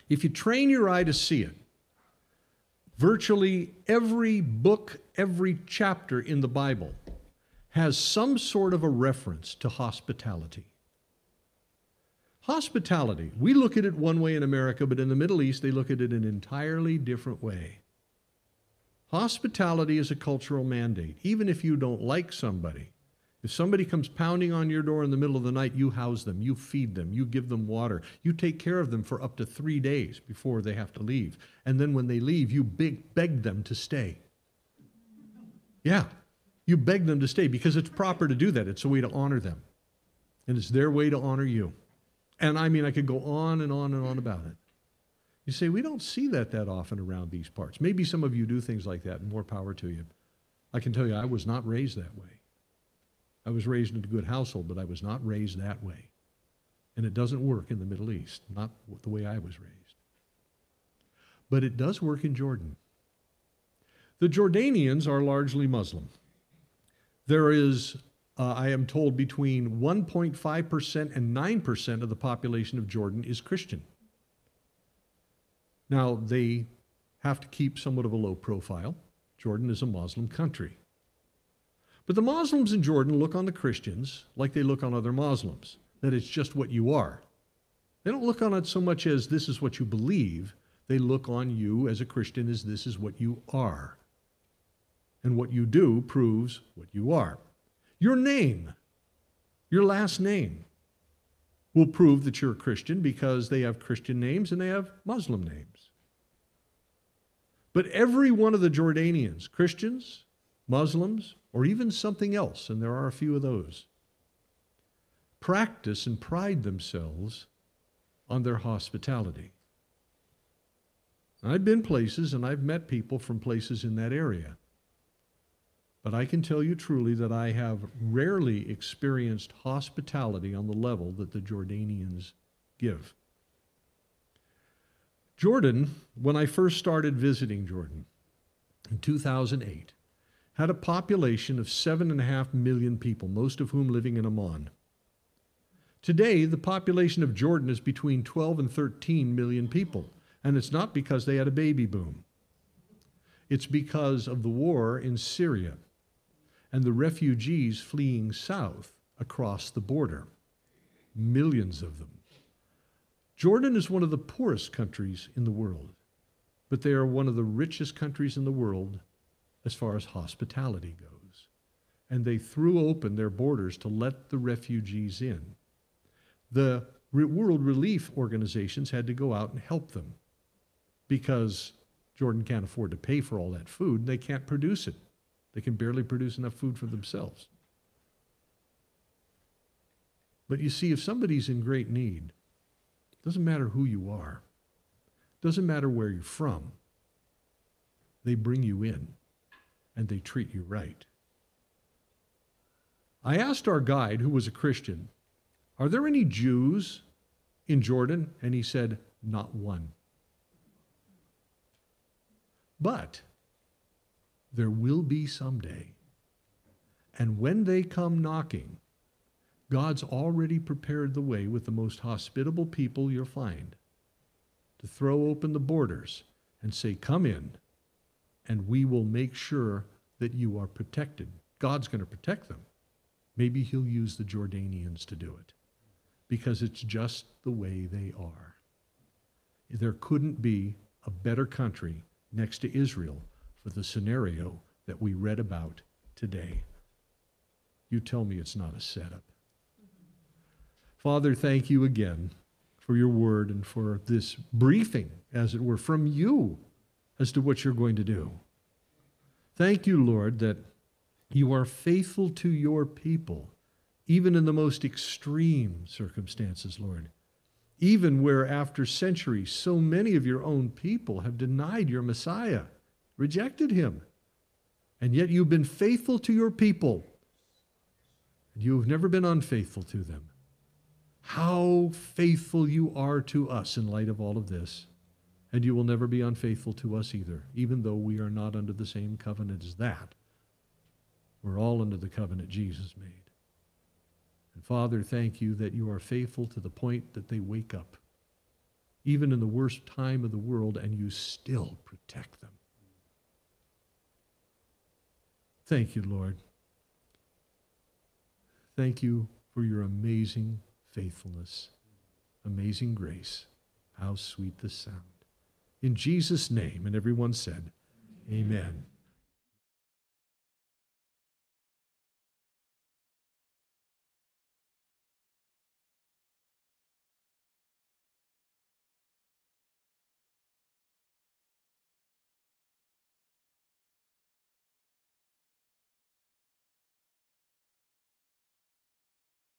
if you train your eye to see it, virtually every book, every chapter in the Bible has some sort of a reference to hospitality. Hospitality, we look at it one way in America, but in the Middle East, they look at it an entirely different way. Hospitality is a cultural mandate. Even if you don't like somebody, if somebody comes pounding on your door in the middle of the night, you house them, you feed them, you give them water, you take care of them for up to 3 days before they have to leave. And then when they leave, you beg them to stay. Yeah, you beg them to stay because it's proper to do that. It's a way to honor them. And it's their way to honor you. And I mean, I could go on and on and on about it. You say, we don't see that often around these parts. Maybe some of you do things like that, and more power to you. I can tell you, I was not raised that way. I was raised in a good household, but I was not raised that way. And it doesn't work in the Middle East, not the way I was raised. But it does work in Jordan. The Jordanians are largely Muslim. There is... I am told between 1.5% and 9% of the population of Jordan is Christian. Now, they have to keep somewhat of a low profile. Jordan is a Muslim country. But the Muslims in Jordan look on the Christians like they look on other Muslims, that it's just what you are. They don't look on it so much as this is what you believe. They look on you as a Christian as this is what you are. And what you do proves what you are. Your name, your last name, will prove that you're a Christian because they have Christian names and they have Muslim names. But every one of the Jordanians, Christians, Muslims, or even something else, and there are a few of those, practice and pride themselves on their hospitality. I've been places and I've met people from places in that area. But I can tell you truly that I have rarely experienced hospitality on the level that the Jordanians give. Jordan, when I first started visiting Jordan in 2008, had a population of 7.5 million people, most of whom living in Amman. Today, the population of Jordan is between 12 and 13 million people, and it's not because they had a baby boom. It's because of the war in Syria and the refugees fleeing south across the border. Millions of them. Jordan is one of the poorest countries in the world, but they are one of the richest countries in the world as far as hospitality goes. And they threw open their borders to let the refugees in. The world relief organizations had to go out and help them because Jordan can't afford to pay for all that food, and they can't produce it. They can barely produce enough food for themselves. But you see, if somebody's in great need, it doesn't matter who you are. It doesn't matter where you're from. They bring you in, and they treat you right. I asked our guide, who was a Christian, are there any Jews in Jordan? And he said, not one. But there will be someday. And when they come knocking, God's already prepared the way with the most hospitable people you'll find to throw open the borders and say, come in, and we will make sure that you are protected. God's going to protect them. Maybe he'll use the Jordanians to do it because it's just the way they are. There couldn't be a better country next to Israel for the scenario that we read about today. You tell me it's not a setup. Father, thank you again for your word and for this briefing, as it were, from you as to what you're going to do. Thank you, Lord, that you are faithful to your people, even in the most extreme circumstances, Lord. Even where after centuries, so many of your own people have denied your Messiah, rejected him. And yet you've been faithful to your people. And you have never been unfaithful to them. How faithful you are to us in light of all of this. And you will never be unfaithful to us either, even though we are not under the same covenant as that. We're all under the covenant Jesus made. And Father, thank you that you are faithful to the point that they wake up, even in the worst time of the world, and you still protect them. Thank you, Lord. Thank you for your amazing faithfulness, amazing grace. How sweet the sound. In Jesus' name, and everyone said, amen.